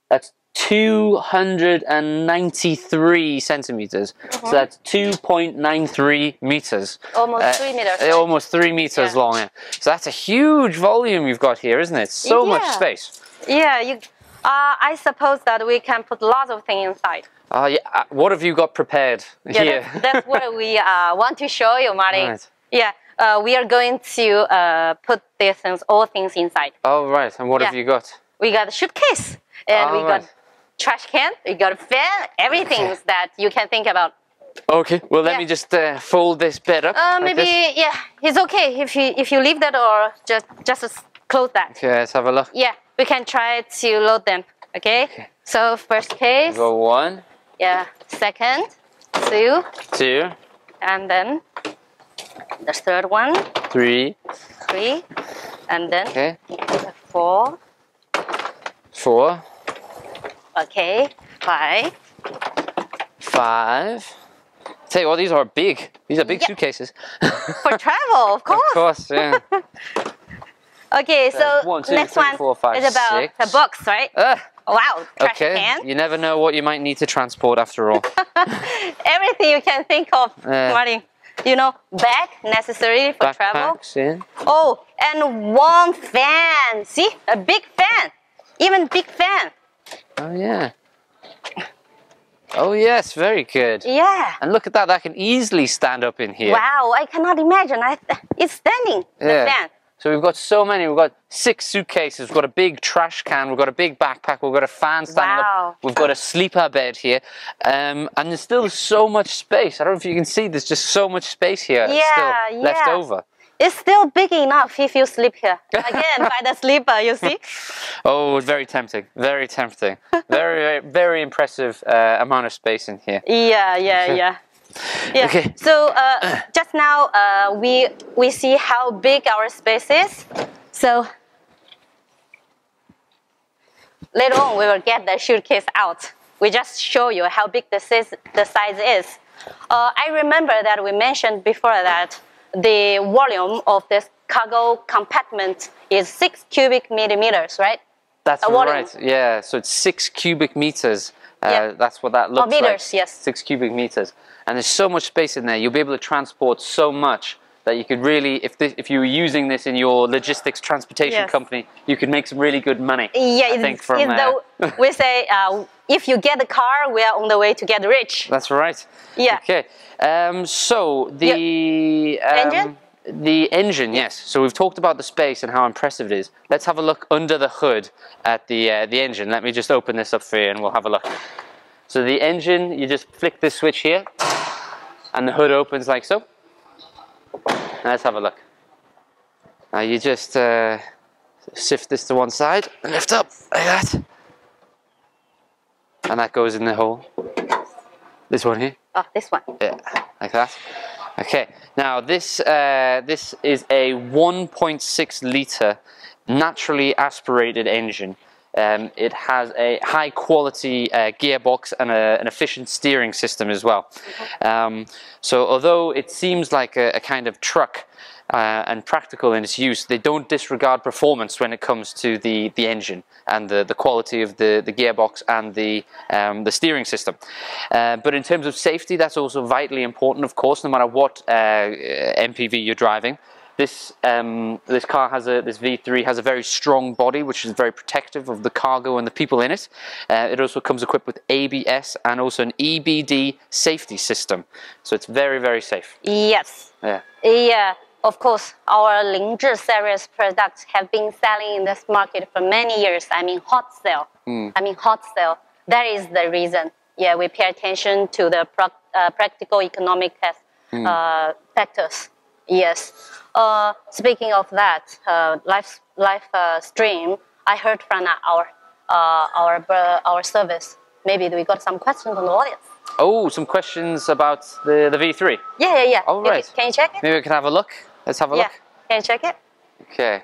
that's two hundred ninety-three centimeters. Mm-hmm. So that's two point nine three meters. Almost uh, three meters. Right? Almost three meters yeah. long. Yeah. So that's a huge volume you've got here, isn't it? So yeah. much space. Yeah. You. Uh, I suppose that we can put lots of things inside. Uh, yeah. Uh, what have you got prepared yeah, here? That's, that's what we uh, want to show you, Marty. Right. Yeah, uh, we are going to uh, put these things, all things inside. Oh, right. And what yeah. have you got? We got a suitcase, and oh, we right. got trash can, we got a fan, everything okay. that you can think about. Okay, well, let yeah. me just uh, fold this bed up. Uh, maybe, like yeah, it's okay if you, if you leave that or just, just close that. Okay, let's have a look. Yeah. We can try to load them, okay? okay. So first case. Go one. Yeah. Second. Two. Two. And then the third one. Three. Three. And then okay. four. Four. Okay. Five. Five. Tell you what, these are big. These are big yeah. suitcases. For travel, of course. Of course, yeah. Okay, so one, two, next three, one four, five, is about six. The box, right? Uh, wow, trash okay. can. You never know what you might need to transport after all. Everything you can think of, uh, Martin. You know, bag necessary for backpacks, travel. Yeah. Oh, and one fan. See, a big fan. Even big fan. Oh, yeah. Oh, yes, very good. Yeah. And look at that. That can easily stand up in here. Wow, I cannot imagine. I th it's standing, yeah. the fan. So we've got so many, we've got six suitcases, we've got a big trash can, we've got a big backpack, we've got a fan standing wow. up, we've got a sleeper bed here, um, and there's still so much space. I don't know if you can see, there's just so much space here yeah, still yeah. left over. It's still big enough if you sleep here. Again, by the sleeper, you see? Oh, very tempting, very tempting. Very, very, very impressive uh, amount of space in here. Yeah, yeah, yeah. Yeah. Okay. So uh, just now uh, we we see how big our space is. So later on we will get the suitcase out. We just show you how big the size the size is. Uh, I remember that we mentioned before that the volume of this cargo compartment is six cubic millimeters, right? That's right. Yeah. So it's six cubic meters. Uh, yeah. That's what that looks oh, meters, like. Yes. Six cubic meters. And there's so much space in there. You'll be able to transport so much that you could really, if this, if you were using this in your logistics transportation yes. company, you could make some really good money. Yeah, I think from uh, the, we say uh, if you get the car, we are on the way to get rich. That's right. Yeah. Okay. Um, so the yeah. um, engine. The engine, yes. So we've talked about the space and how impressive it is. Let's have a look under the hood at the uh, the engine. Let me just open this up for you, and we'll have a look. So the engine, you just flick this switch here, and the hood opens like so. Now let's have a look. Now you just uh, sift this to one side, and lift up like that, and that goes in the hole. This one here. Oh, this one. Yeah, like that. Okay, now this uh, this is a one point six liter naturally aspirated engine. Um, it has a high quality uh, gearbox and a, an efficient steering system as well. Um, so although it seems like a, a kind of truck uh, and practical in its use, they don't disregard performance when it comes to the, the engine and the, the quality of the, the gearbox and the, um, the steering system. Uh, but in terms of safety, that's also vitally important, of course, no matter what uh, M P V you're driving. This um, this car has a this V three has a very strong body, which is very protective of the cargo and the people in it. Uh, it also comes equipped with A B S and also an E B D safety system, so it's very very safe. Yes. Yeah. Yeah. Of course, our Lingzhi series products have been selling in this market for many years. I mean, hot sale. Mm. I mean, hot sale. That is the reason. Yeah, we pay attention to the pro uh, practical economic uh, mm. factors. Yes. Uh, speaking of that, uh, live live uh, stream, I heard from our uh, our uh, our service. Maybe we got some questions from the audience. Oh, some questions about the the V three. Yeah, yeah, yeah. All right. Can you check it? Maybe we can have a look. Let's have a yeah. look. Can you check it? Okay.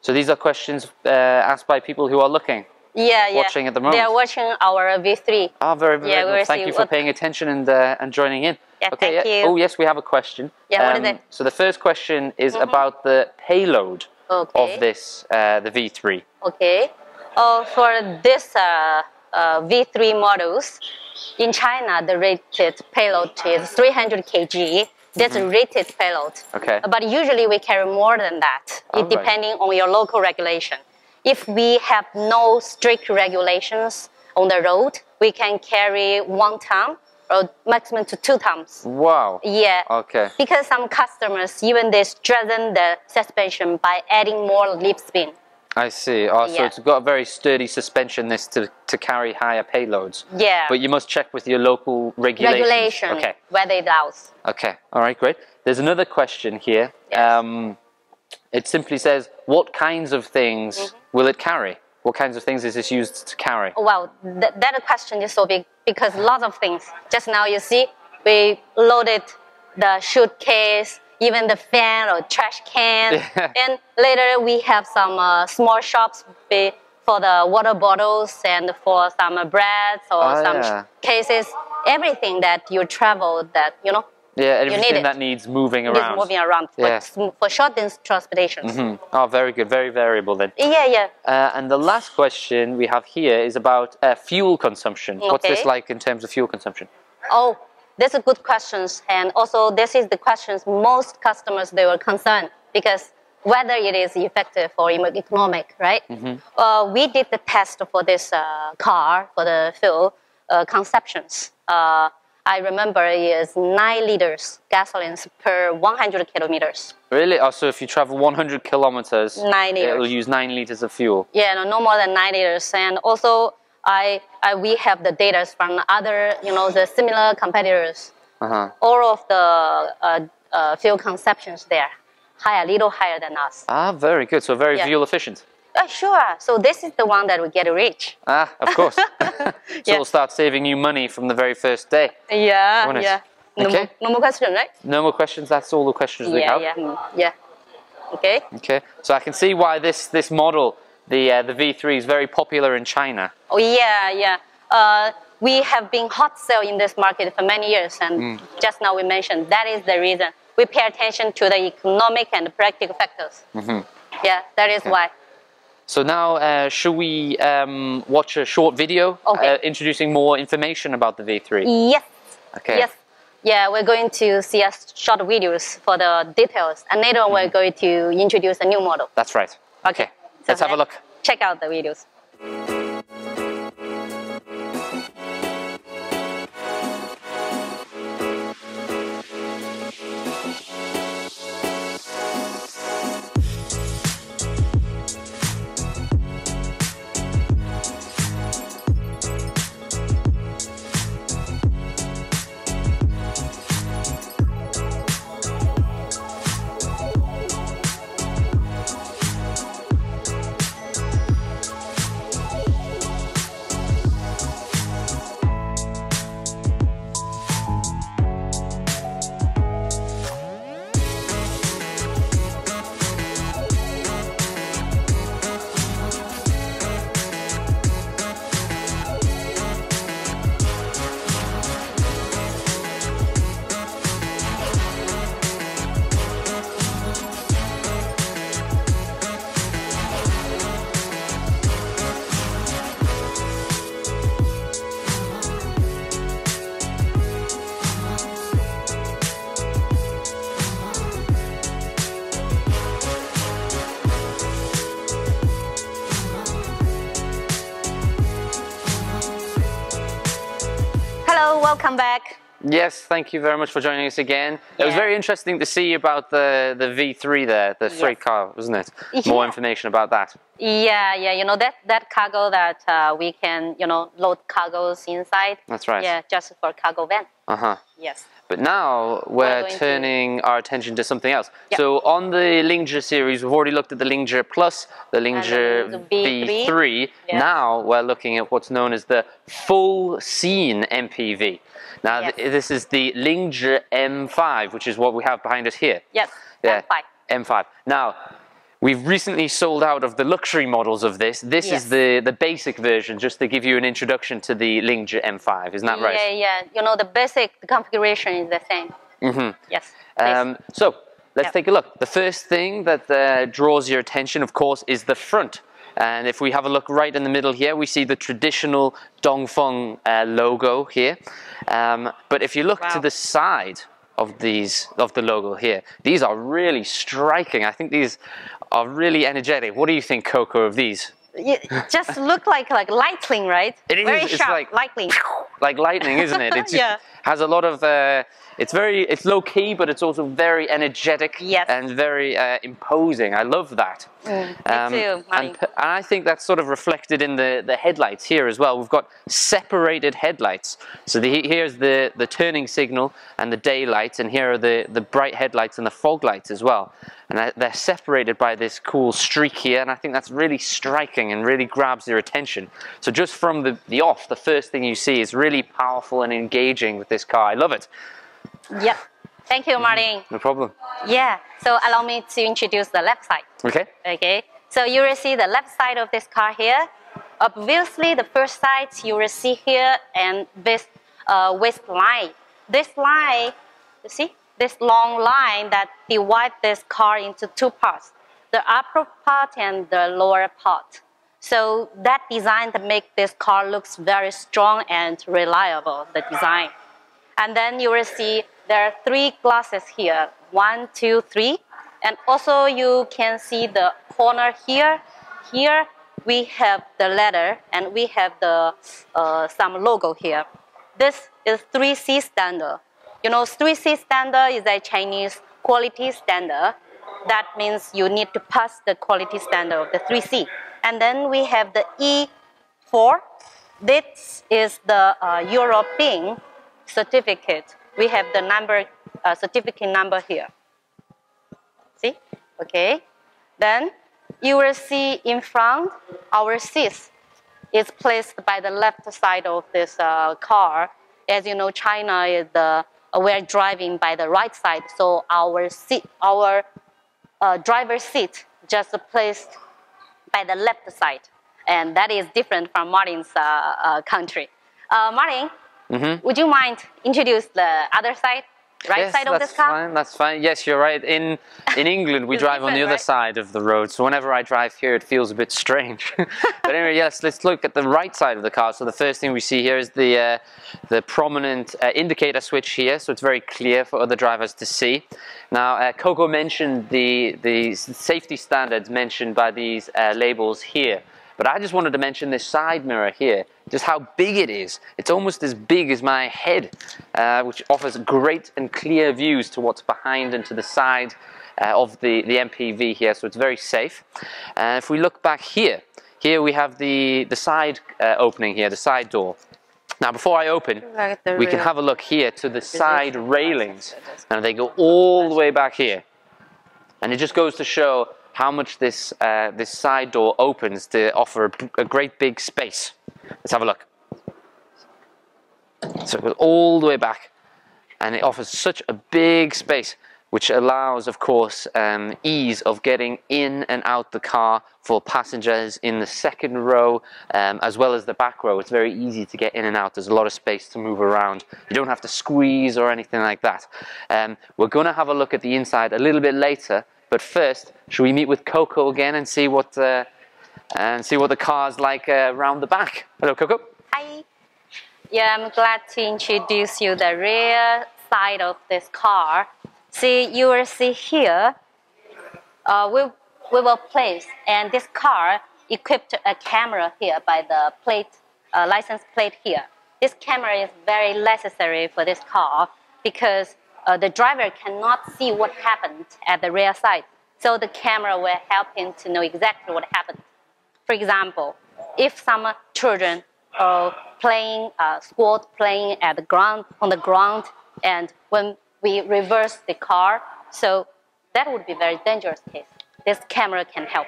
So these are questions uh, asked by people who are looking. Yeah, yeah. Watching at the moment. They are watching our V three. Ah, oh, very, very yeah, good. Thank you for paying attention and uh, and joining in. Yeah, okay, thank yeah. you. Oh yes, we have a question. Yeah, um, what is it? So the first question is mm-hmm. about the payload okay. of this, uh, the V three. Okay. Oh, for this uh, uh, V three models, in China, the rated payload is three hundred kilograms. That's mm-hmm. rated payload. Okay. But usually we carry more than that, oh, it, depending right. on your local regulation. If we have no strict regulations on the road, we can carry one ton or maximum to two tons. Wow. Yeah. Okay. Because some customers, even they strengthen the suspension by adding more leaf spin. I see. Oh, yeah. So it's got a very sturdy suspension, this, to, to carry higher payloads. Yeah. But you must check with your local regulations. Regulation. Okay. Whether it allows. Okay. All right, great. There's another question here. Yes. Um, it simply says, what kinds of things mm-hmm. will it carry? What kinds of things is this used to carry? Well, th that question is so big. Because lots of things. Just now you see, we loaded the suitcase, even the fan or trash can. Yeah. And later we have some uh, small shops for the water bottles and for some uh, breads or oh, some yeah. cases. Everything that you travel that, you know, yeah, everything you need that needs moving around. Needs moving around yeah. for, for short-distance transportations. Mm-hmm. Oh, very good. Very variable then. Yeah, yeah. Uh, and the last question we have here is about uh, fuel consumption. Okay. What's this like in terms of fuel consumption? Oh, that's a good question. And also, this is the questions most customers, they were concerned because whether it is effective or economic, right? Mm-hmm. uh, we did the test for this uh, car, for the fuel uh, consumptions. Uh, I remember it is nine liters gasoline per one hundred kilometers. Really? Oh, so if you travel one hundred kilometers, nine it will use nine liters of fuel? Yeah, no, no more than nine liters. And also, I, I, we have the data from other, you know, the similar competitors. Uh-huh. All of the uh, uh, fuel consumptions there, higher, little higher than us. Ah, very good. So very yeah. fuel efficient. Uh, sure. So this is the one that will get rich. Ah, of course. So yeah. it'll start saving you money from the very first day. Yeah, yeah. No, okay. no more questions, right? No more questions. That's all the questions yeah, we have. Yeah, yeah. Okay. Okay. So I can see why this this model, the uh, the V three, is very popular in China. Oh yeah, yeah. Uh, we have been hot sale in this market for many years, and mm. just now we mentioned that is the reason we pay attention to the economic and practical factors. Mm-hmm. Yeah, that is okay. why. So now, uh, should we um, watch a short video okay. uh, introducing more information about the V three? Yes. Okay. Yes. Yeah, we're going to see a short videos for the details, and later mm-hmm. we're going to introduce a new model. That's right. Okay. okay. So let's have a look. Check out the videos. Hello, welcome back. Yes, thank you very much for joining us again. Yeah. It was very interesting to see about the, the V three there, the yes. freight car, wasn't it? More yeah. information about that. Yeah, yeah, you know, that, that cargo that uh, we can, you know, load cargoes inside. That's right. Yeah, just for cargo van. Uh-huh. Yes. But now we're, we're turning to... our attention to something else. Yep. So on the Lingzhi series, we've already looked at the Lingzhi Plus, the Lingzhi V three. V three. Yes. Now we're looking at what's known as the full scene M P V. Now yes. th this is the Lingzhi M five, which is what we have behind us here. Yes, yeah. M five. M five. Now, we've recently sold out of the luxury models of this. This yes. is the, the basic version, just to give you an introduction to the Lingzhi M five, isn't that right? Yeah, yeah. You know, the basic configuration is the same. Mm-hmm. Yes. Um, so, let's yeah. take a look. The first thing that uh, draws your attention, of course, is the front. And if we have a look right in the middle here, we see the traditional Dongfeng uh, logo here. Um, but if you look wow. to the side of these, of the logo here, these are really striking. I think these are really energetic. What do you think, Coco, of these? It just look like like lightning, right? It is. Very it's sharp, like lightning. Like lightning, isn't it? It just yeah. has a lot of. Uh, it's very. It's low key, but it's also very energetic yes. and very uh, imposing. I love that. Mm, um, me too. And, and I think that's sort of reflected in the the headlights here as well. We've got separated headlights. So the, here's the the turning signal and the daylights, and here are the the bright headlights and the fog lights as well. And they're separated by this cool streak here, and I think that's really striking and really grabs their attention. So just from the, the off, the first thing you see is really powerful and engaging with this car. I love it. Yeah. Thank you, Martin. No problem. Yeah. So allow me to introduce the left side. Okay. Okay. So you will see the left side of this car here. Obviously, the first side you will see here and this uh, waistline. This line, you see? This long line that divides this car into two parts, the upper part and the lower part. So that design to make this car looks very strong and reliable, the design. And then you will see there are three glasses here, one, two, three. And also you can see the corner here. Here we have the letter and we have the uh, some logo here. This is three C standard. You know, three C standard is a Chinese quality standard. That means you need to pass the quality standard of the three C. And then we have the E four. This is the uh, European certificate. We have the number, uh, certificate number here. See? Okay. Then you will see in front our seats is placed by the left side of this uh, car. As you know, China is the we're driving by the right side, so our seat, our uh, driver's seat just placed by the left side, and that is different from Martin's uh, uh, country. Uh, Martin, mm-hmm. would you mind introduce the other side, right yes, side of this car? Fine, that's fine. Yes, you're right. In in England, we drive on the other right? side of the road, so whenever I drive here, it feels a bit strange. But anyway, yes, let's look at the right side of the car. So the first thing we see here is the uh, the prominent uh, indicator switch here, so it's very clear for other drivers to see. Now, uh, Coco mentioned the the safety standards mentioned by these uh, labels here. But I just wanted to mention this side mirror here, just how big it is. It's almost as big as my head, uh, which offers great and clear views to what's behind and to the side uh, of the, the M P V here, so it's very safe. Uh, if we look back here, here we have the, the side uh, opening here, the side door. Now, before I open, we can have a look here to the side railings. And they go all the way back here. And it just goes to show how much this, uh, this side door opens to offer a, a great big space. Let's have a look. So it goes all the way back, and it offers such a big space, which allows, of course, um, ease of getting in and out the car for passengers in the second row, um, as well as the back row. It's very easy to get in and out. There's a lot of space to move around. You don't have to squeeze or anything like that. Um, we're going to have a look at the inside a little bit later, but first, should we meet with Coco again and see what uh, and see what the car's like uh, around the back? Hello, Coco. Hi. Yeah, I'm glad to introduce you the rear side of this car. See, you will see here. Uh, we we will place and this car equipped a camera here by the plate, uh, license plate here. this camera is very necessary for this car because uh, the driver cannot see what happened at the rear side. So the camera will help him to know exactly what happened. For example, if some children are playing uh, squad playing at the ground on the ground, and when we reverse the car, so that would be a very dangerous case. This camera can help.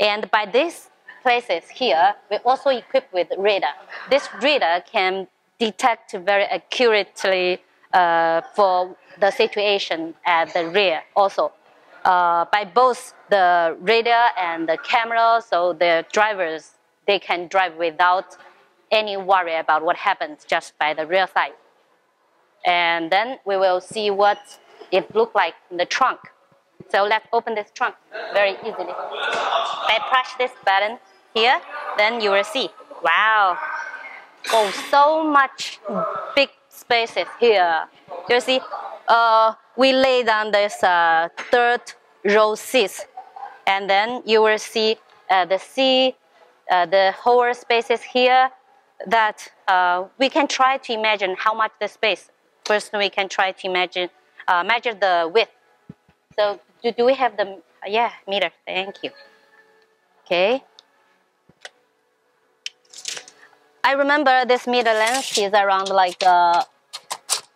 And by these places here, we also equipped with radar. This radar can detect very accurately uh, for the situation at the rear also. Uh, by both the radar and the camera, so the drivers, they can drive without any worry about what happens just by the rear side. And then we will see what it looked like in the trunk. So let's open this trunk very easily. I push this button here, then you will see. Wow! Oh, so much big spaces here. You see, uh, we lay down this uh, third row seats, and then you will see uh, the seat, uh, the whole spaces here. That uh, we can try to imagine how much the space. First, we can try to imagine uh, measure the width. So, do, do we have the yeah meter? Thank you. Okay. I remember this meter length is around like uh,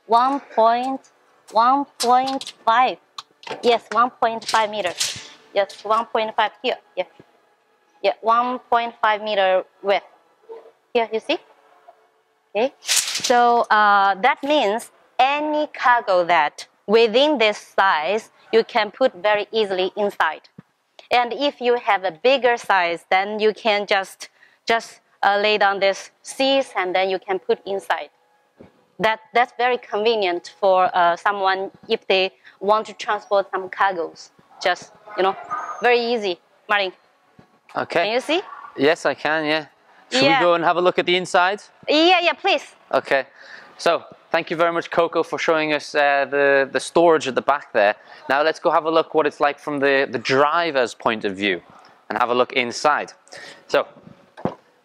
one point five. Yes, one point five meters. Yes, one point five here. Yeah, yeah, one point five meter width. Here, you see? Okay. So uh, that means any cargo that within this size, you can put very easily inside. And if you have a bigger size, then you can just, just uh, lay down this seats and then you can put inside. That, that's very convenient for uh, someone if they want to transport some cargoes. Just, you know, very easy. Martin, okay. Can you see? Yes, I can, yeah. Should yeah. we go and have a look at the inside? Yeah, yeah, please. Okay. So, thank you very much, Coco, for showing us uh, the, the storage at the back there. Now, let's go have a look what it's like from the, the driver's point of view and have a look inside. So,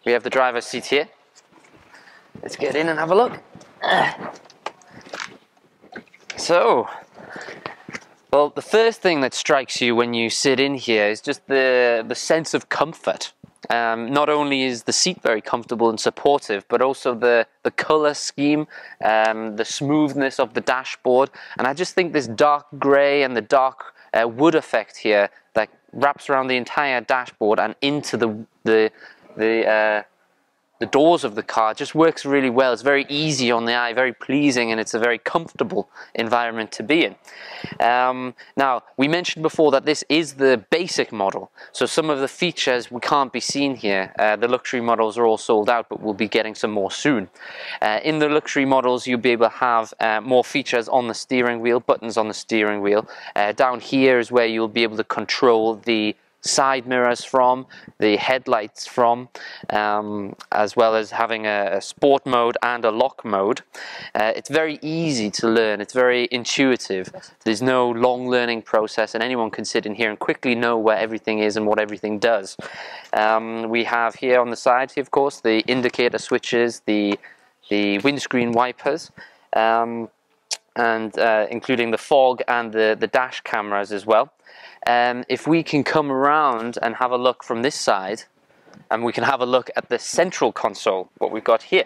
we have the driver's seat here. Let's get in and have a look. So, well, the first thing that strikes you when you sit in here is just the, the sense of comfort. Um, not only is the seat very comfortable and supportive, but also the, the colour scheme, um, the smoothness of the dashboard. And I just think this dark grey and the dark uh, wood effect here that wraps around the entire dashboard and into the, the, the, uh, the doors of the car just works really well. It's very easy on the eye, very pleasing, and it's a very comfortable environment to be in. Um, now, we mentioned before that this is the basic model, so some of the features we can't be seen here. Uh, the luxury models are all sold out, but we'll be getting some more soon. Uh, in the luxury models, you'll be able to have uh, more features on the steering wheel, buttons on the steering wheel. Uh, down here is where you'll be able to control the side mirrors from, the headlights from, um, as well as having a, a sport mode and a lock mode. Uh, it's very easy to learn, it's very intuitive. There's no long learning process and anyone can sit in here and quickly know where everything is and what everything does. Um, we have here on the side, of course, the indicator switches, the, the windscreen wipers, um, and uh, including the fog and the, the dash cameras as well. Um, if we can come around and have a look from this side, and we can have a look at the central console, what we've got here.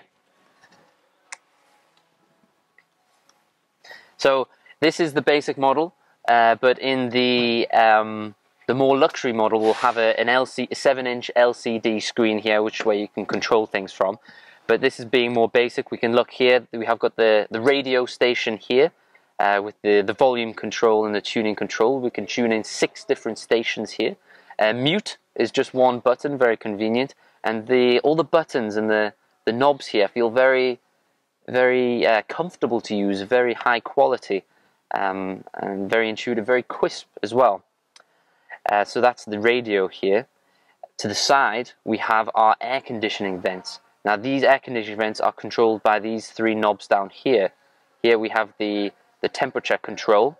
So this is the basic model, uh, but in the um, the more luxury model, we'll have a, an L C, a seven inch L C D screen here, which way you can control things from. But this is being more basic. We can look here. We have got the the radio station here. Uh, with the, the volume control and the tuning control. We can tune in six different stations here. Uh, mute is just one button, very convenient. And the all the buttons and the, the knobs here feel very, very uh, comfortable to use, very high quality, um, and very intuitive, very crisp as well. Uh, so that's the radio here. To the side, we have our air conditioning vents. Now these air conditioning vents are controlled by these three knobs down here. Here we have the the temperature control.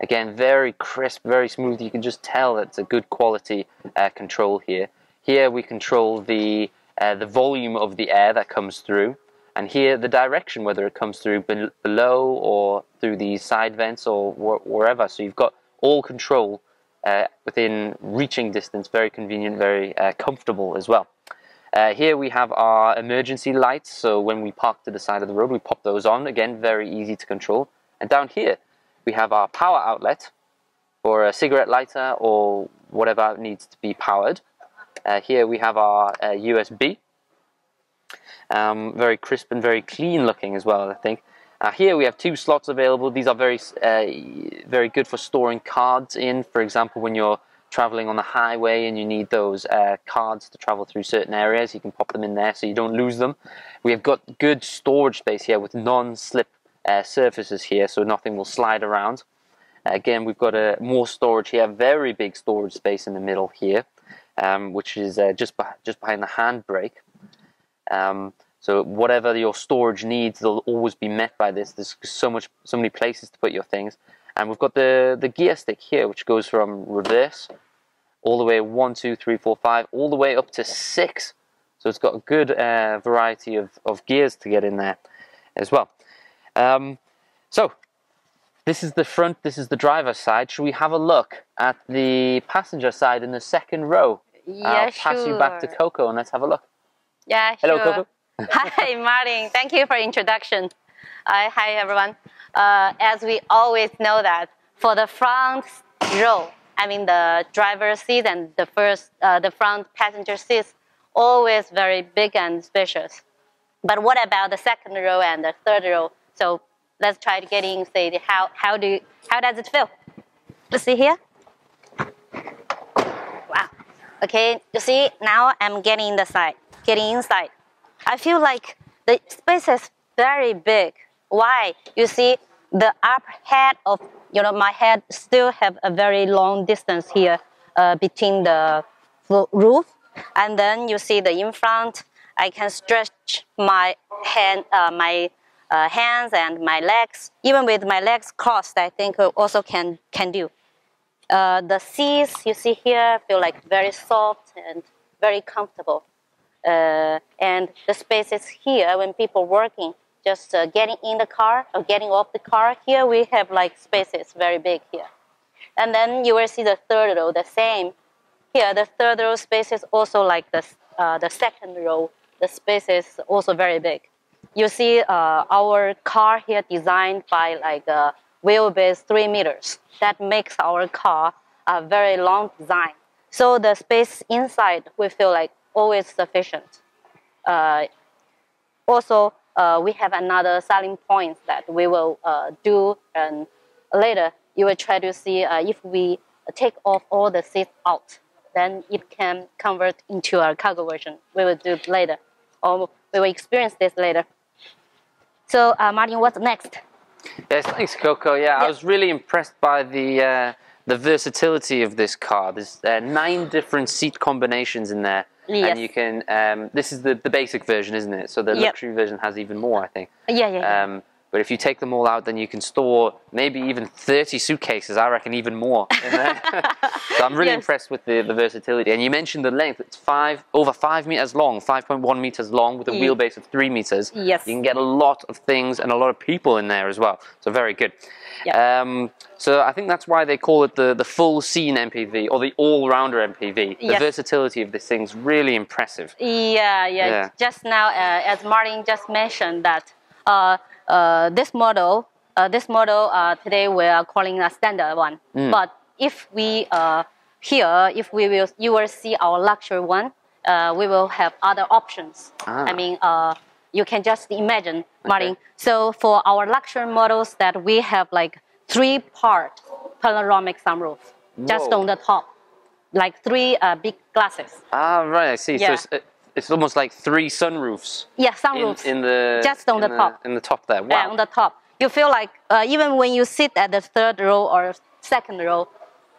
Again, very crisp, very smooth. You can just tell it's a good quality uh, control here. Here we control the, uh, the volume of the air that comes through. and here the direction, whether it comes through be below or through the side vents or wh wherever. So you've got all control uh, within reaching distance. Very convenient, very uh, comfortable as well. Uh, here we have our emergency lights, so when we park to the side of the road we pop those on, again very easy to control. And down here we have our power outlet for a cigarette lighter or whatever needs to be powered. Uh, here we have our uh, U S B, um, very crisp and very clean looking as well, I think. Uh, here we have two slots available. These are very uh, very good for storing cards in, for example when you're traveling on the highway and you need those uh, cards to travel through certain areas, you can pop them in there so you don't lose them. We have got good storage space here with non-slip uh, surfaces here, so nothing will slide around. Again, we've got uh, more storage here, very big storage space in the middle here, um, which is uh, just, be just behind the handbrake. Um, so whatever your storage needs, they'll always be met by this. There's so much, so many places to put your things. And we've got the, the gear stick here, which goes from reverse all the way one, two, three, four, five, all the way up to six. So it's got a good uh, variety of, of gears to get in there as well. Um, so this is the front, this is the driver's side. Should we have a look at the passenger side in the second row? Yeah, I'll pass sure. you back to Coco and let's have a look. Yeah, Hello, sure. Coco. Hi, Martin. Thank you for introduction. Uh, hi, everyone. Uh, as we always know that for the front row, I mean the driver's seat and the first, uh, the front passenger seats, always very big and spacious. But what about the second row and the third row? So let's try to get inside. How how do you, how does it feel? Let's see here. Wow. Okay. You see now I'm getting in the side, getting inside. I feel like the space is very big. Why? You see, the upper head of, you know, my head still have a very long distance here uh, between the roof. And then you see the in front, I can stretch my hand, uh, my uh, hands and my legs. Even with my legs crossed, I think also can, can do. Uh, the seats you see here feel like very soft and very comfortable. Uh, and the spaces here when people working, just uh, getting in the car or getting off the car. Here we have like spaces very big here. And then you will see the third row, the same. Here the third row space is also like the, uh, the second row. The space is also very big. You see uh, our car here designed by like a wheelbase three meters. That makes our car a very long design. So the space inside we feel like always sufficient. Uh, also, Uh, we have another selling point that we will uh, do, and later you will try to see uh, if we take off all the seats out, then it can convert into a cargo version. We will do it later, or we will experience this later. So uh, Martin, what's next? Yes, thanks Coco. Yeah, yeah. I was really impressed by the, uh, the versatility of this car. There's uh, nine different seat combinations in there. Yes. And you can, um, this is the, the basic version, isn't it? So the yep. luxury version has even more, I think. Yeah, yeah, yeah. Um, but if you take them all out, then you can store maybe even thirty suitcases, I reckon, even more in there. So I'm really yes. impressed with the, the versatility. And you mentioned the length. It's five over five meters long, five point one meters long with a yeah. wheelbase of three meters. Yes. You can get a lot of things and a lot of people in there as well. So very good. Yep. Um, so I think that's why they call it the, the full scene M P V or the all-rounder M P V. The yes. versatility of this thing's really impressive. Yeah, yeah. yeah. Just now, uh, as Martin just mentioned that, uh, Uh, this model, uh, this model uh, today we are calling a standard one. Mm. But if we uh, here, if we will, you will see our luxury one. Uh, we will have other options. Ah. I mean, uh, you can just imagine, okay. Martin. So for our luxury models, that we have like three-part panoramic sunroof, Whoa. just on the top, like three uh, big glasses. Ah, right. I see. Yeah. So it's, uh, it's almost like three sunroofs. Yeah, sunroofs. In, in the just on the, the top. In the top there. Wow. Yeah, on the top. You feel like uh, even when you sit at the third row or second row,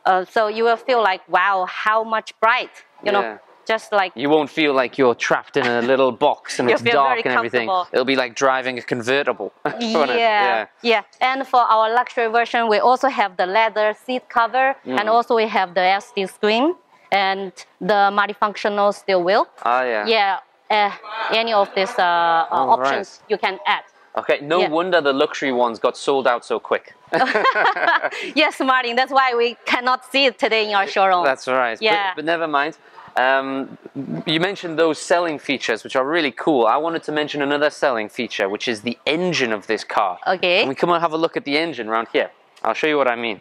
uh, so you will feel like wow, how much bright. You yeah. know, just like you won't feel like you're trapped in a little box and it's dark and everything. It'll be like driving a convertible. yeah, yeah, yeah. And for our luxury version, we also have the leather seat cover, mm. and also we have the L C D screen. And the multifunctional steel wheel. Oh, yeah. Yeah, uh, any of these uh, uh, options right. you can add. Okay, no yeah. wonder the luxury ones got sold out so quick. Yes, Martin, that's why we cannot see it today in our showroom. That's right, yeah. but, but never mind. Um, you mentioned those selling features, which are really cool. I wanted to mention another selling feature, which is the engine of this car. Okay. Can we come and have a look at the engine around here? I'll show you what I mean.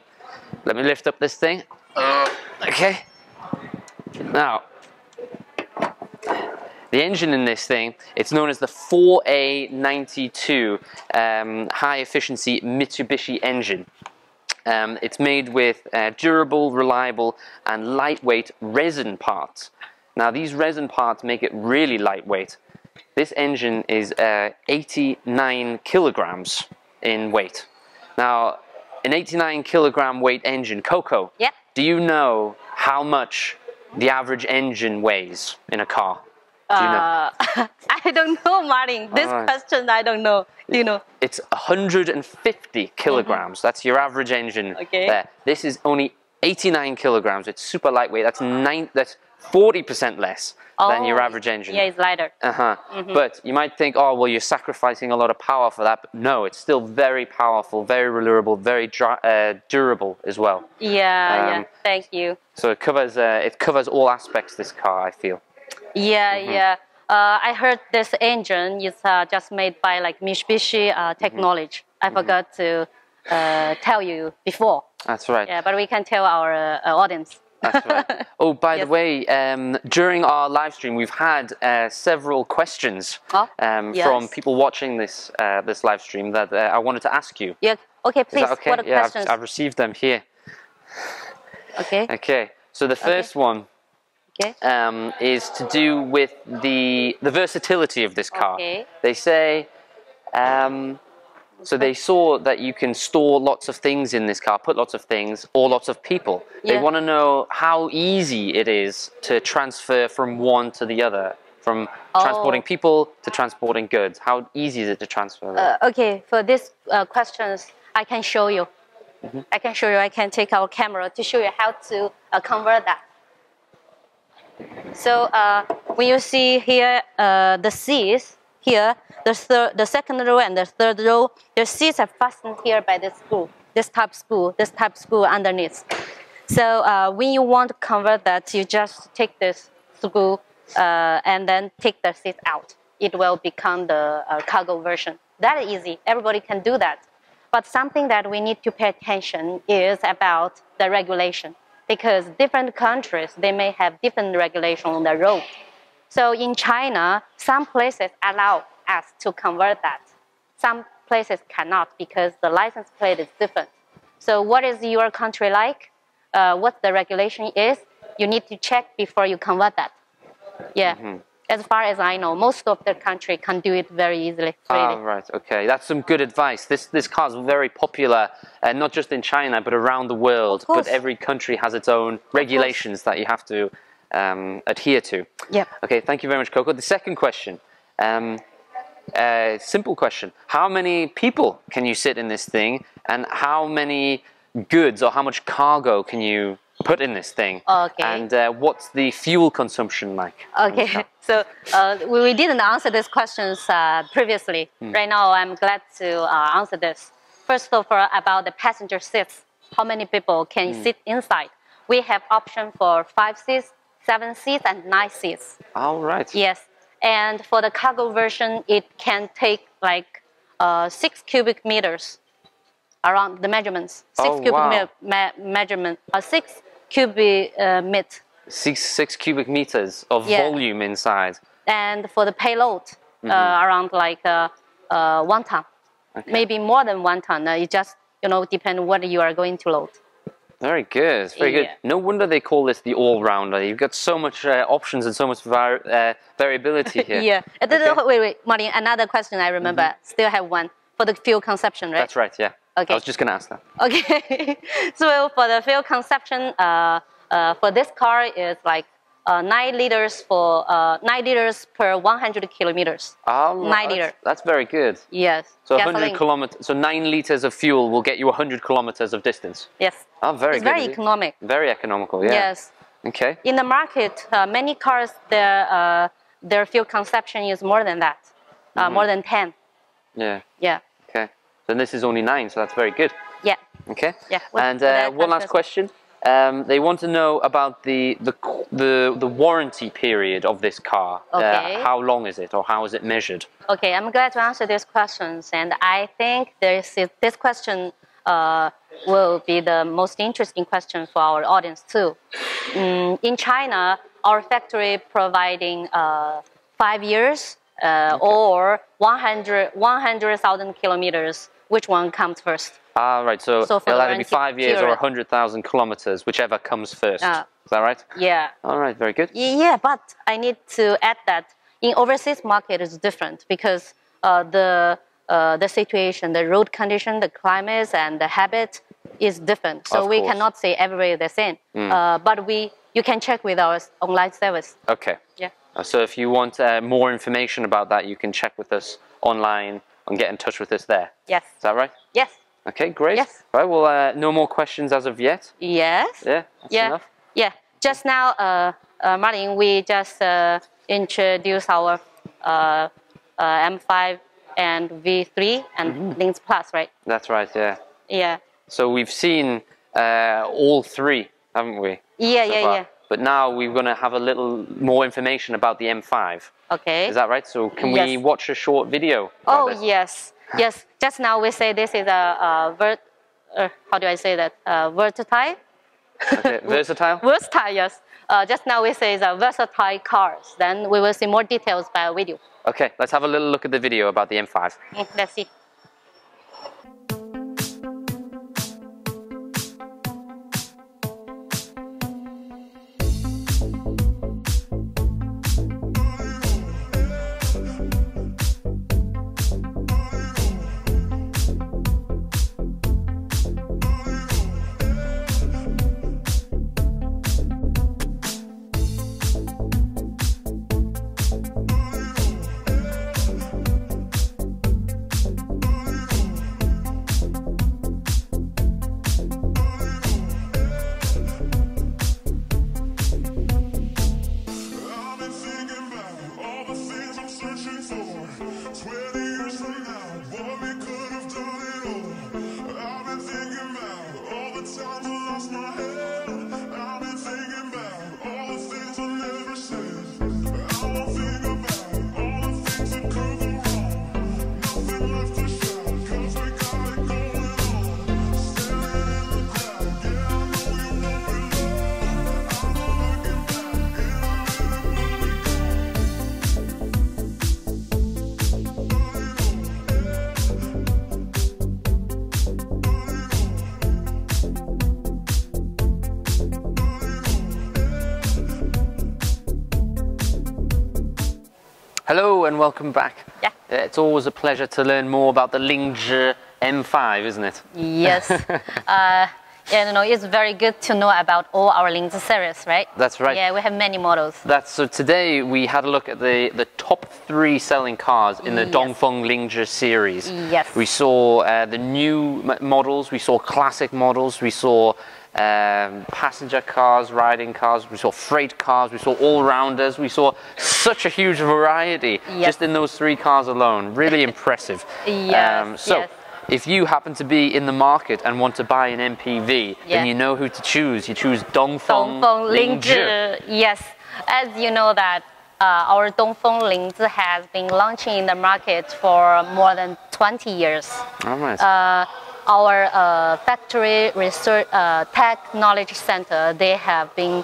Let me lift up this thing. Uh, okay. Now, the engine in this thing, it's known as the four A ninety-two um, high-efficiency Mitsubishi engine. Um, it's made with uh, durable, reliable, and lightweight resin parts. Now, these resin parts make it really lightweight. This engine is uh, eighty-nine kilograms in weight. Now, an eighty-nine kilogram weight engine, Coco, yeah. do you know how much the average engine weighs in a car? Do you know? uh, I don't know, Martin. This right. question, I don't know. Do you know? It's one hundred fifty kilograms. Mm-hmm. That's your average engine okay. there. This is only eighty-nine kilograms. It's super lightweight. That's nine. That's forty percent less oh, than your average engine. Yeah, it's lighter. Uh-huh. Mm-hmm. But you might think, oh, well, you're sacrificing a lot of power for that. But no, it's still very powerful, very reliable, very dry, uh, durable as well. Yeah, um, yeah. Thank you. So it covers, uh, it covers all aspects of this car, I feel. Yeah, mm-hmm. yeah. Uh, I heard this engine is uh, just made by like Mitsubishi uh, technology. Mm-hmm. I forgot mm-hmm. to uh, tell you before. That's right. Yeah, but we can tell our uh, audience. That's right. Oh, by yes. the way, um, during our live stream, we've had uh, several questions oh, um, yes. from people watching this uh, this live stream that uh, I wanted to ask you. Yeah. Okay, please. Is that okay? What are yeah, questions? I've, I've received them here. Okay. Okay. So the first okay. one. Okay. Um, is to do with the the versatility of this car. Okay. They say, um, so they saw that you can store lots of things in this car, put lots of things, or lots of people. Yeah. They want to know how easy it is to transfer from one to the other, from oh. transporting people to transporting goods. How easy is it to transfer that? Uh, okay, for these uh, questions, I can show you. Mm-hmm. I can show you, I can take our camera to show you how to uh, convert that. So uh, when you see here uh, the seats here, the third, the second row and the third row, the seats are fastened here by this screw, this type screw, this type screw underneath. So uh, when you want to convert that, you just take this screw uh, and then take the seat out. It will become the uh, cargo version. That is easy. Everybody can do that. But something that we need to pay attention is about the regulation. Because different countries, they may have different regulation on the road. So in China, some places allow us to convert that. Some places cannot because the license plate is different. So what is your country like? Uh, what the regulation is? You need to check before you convert that. Yeah. Mm-hmm. As far as I know, most of the country can do it very easily. Really. Ah, right. Okay, that's some good advice. This this car is very popular, uh, not just in China but around the world. But every country has its own regulations that you have to um, adhere to. Yeah. Okay. Thank you very much, Coco. The second question, um, uh, simple question: how many people can you sit in this thing, and how many goods or how much cargo can you put in this thing? Okay. And uh, what's the fuel consumption like? Okay. So uh, we didn't answer these questions uh, previously. Mm. Right now, I'm glad to uh, answer this. First of all, about the passenger seats, how many people can mm. sit inside? We have option for five seats, seven seats, and nine seats. All right. Yes. And for the cargo version, it can take like uh, six cubic meters around the measurements. Six oh, cubic wow. me me measurement. Uh, six cubic uh, meter. Six, six cubic meters of yeah. volume inside. And for the payload, mm-hmm. uh, around like uh, uh, one ton. Okay. Maybe more than one ton. Uh, it just, you know, depends what you are going to load. Very good. Very yeah. good. No wonder they call this the all-rounder. You've got so much uh, options and so much var uh, variability here. yeah. Okay. Wait, wait, Martin, another question I remember. Mm-hmm. Still have one. For the fuel consumption, right? That's right, yeah. Okay. I was just going to ask that. Okay. So for the fuel consumption, uh, uh, for this car is like uh, nine liters for uh, nine liters per one hundred kilometers. Oh, nine liters. That's very good. Yes. So one hundred kilometers. So nine liters of fuel will get you one hundred kilometers of distance. Yes. Oh, very it's good. Very economic. Very economical. Yeah. Yes. Okay. In the market, uh, many cars there. Uh, their fuel consumption is more than that, uh, mm-hmm. more than ten. Yeah. Yeah. Okay. So this is only nine, so that's very good. Yeah. Okay. Yeah. What, and uh, one last question. Um, they want to know about the the the, the warranty period of this car. Okay. Uh, how long is it, or how is it measured? Okay, I'm glad to answer these questions, and I think this is, this question uh, will be the most interesting question for our audience too. Um, in China, our factory providing uh, five years uh, okay. or one hundred thousand kilometers. Which one comes first? Ah, right. So, so it'll either be five years period. or one hundred thousand kilometers, whichever comes first. Uh, Is that right? Yeah. All right, very good. Yeah, but I need to add that in overseas market is different because uh, the, uh, the situation, the road condition, the climates and the habit is different. So we cannot say everywhere the same. Mm. Uh, but we, you can check with our online service. Okay. Yeah. Uh, so if you want uh, more information about that, you can check with us online and get in touch with us there. Yes. Is that right? Yes. Okay, great. Yes. Right, well, uh, no more questions as of yet. Yes. Yeah, that's yeah. enough. Yeah. Just now, uh, uh, Martin, we just uh, introduced our uh, uh, M five and V three and mm-hmm. Lingzhi Plus, right? That's right, yeah. Yeah. So we've seen uh, all three, haven't we? Yeah, so yeah, far. yeah. But now we're going to have a little more information about the M five. Okay. Is that right? So can yes. we watch a short video? Oh, this? yes. Yes, just now we say this is a, a vert, uh, how do I say that? Uh, versatile? Okay, versatile? Versatile, yes. Uh, just now we say it's a versatile cars. Then we will see more details by a video. Okay, let's have a little look at the video about the M five. Mm, let's see. Hello and welcome back. Yeah. It's always a pleasure to learn more about the Lingzhi M five, isn't it? Yes. uh, and you know, it's very good to know about all our Lingzhi series, right? That's right. Yeah, we have many models. That's so. Today we had a look at the the top three selling cars in the yes. Dongfeng Lingzhi series. Yes. We saw uh, the new models. We saw classic models. We saw. Um, passenger cars, riding cars, we saw freight cars, we saw all-rounders, we saw such a huge variety yes. just in those three cars alone. Really impressive. Yes, um, so, yes. if you happen to be in the market and want to buy an M P V, yes. then you know who to choose. You choose Dongfeng, Dongfeng Lingzhi. Yes, as you know that uh, our Dongfeng Lingzhi has been launching in the market for more than twenty years. All right. Uh, Our uh, factory research uh, technology center, they have been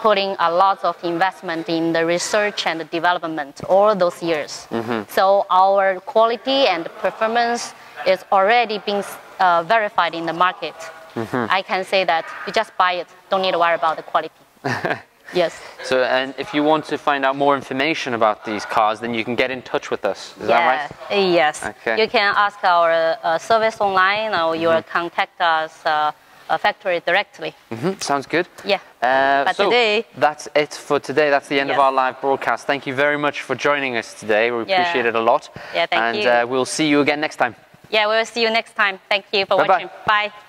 putting a lot of investment in the research and development all those years. Mm-hmm. So our quality and performance is already being uh, verified in the market. Mm-hmm. I can say that you just buy it, don't need to worry about the quality. Yes. So, and if you want to find out more information about these cars, then you can get in touch with us. Is yeah. that right? Yes. Okay. You can ask our uh, service online, or you mm-hmm. contact us uh, factory directly. Mm-hmm. Sounds good. Yeah. Uh, but so today, that's it for today. That's the end yes. of our live broadcast. Thank you very much for joining us today. We yeah. appreciate it a lot. Yeah. Thank and, you. And uh, we'll see you again next time. Yeah. We'll see you next time. Thank you for bye watching. Bye. Bye.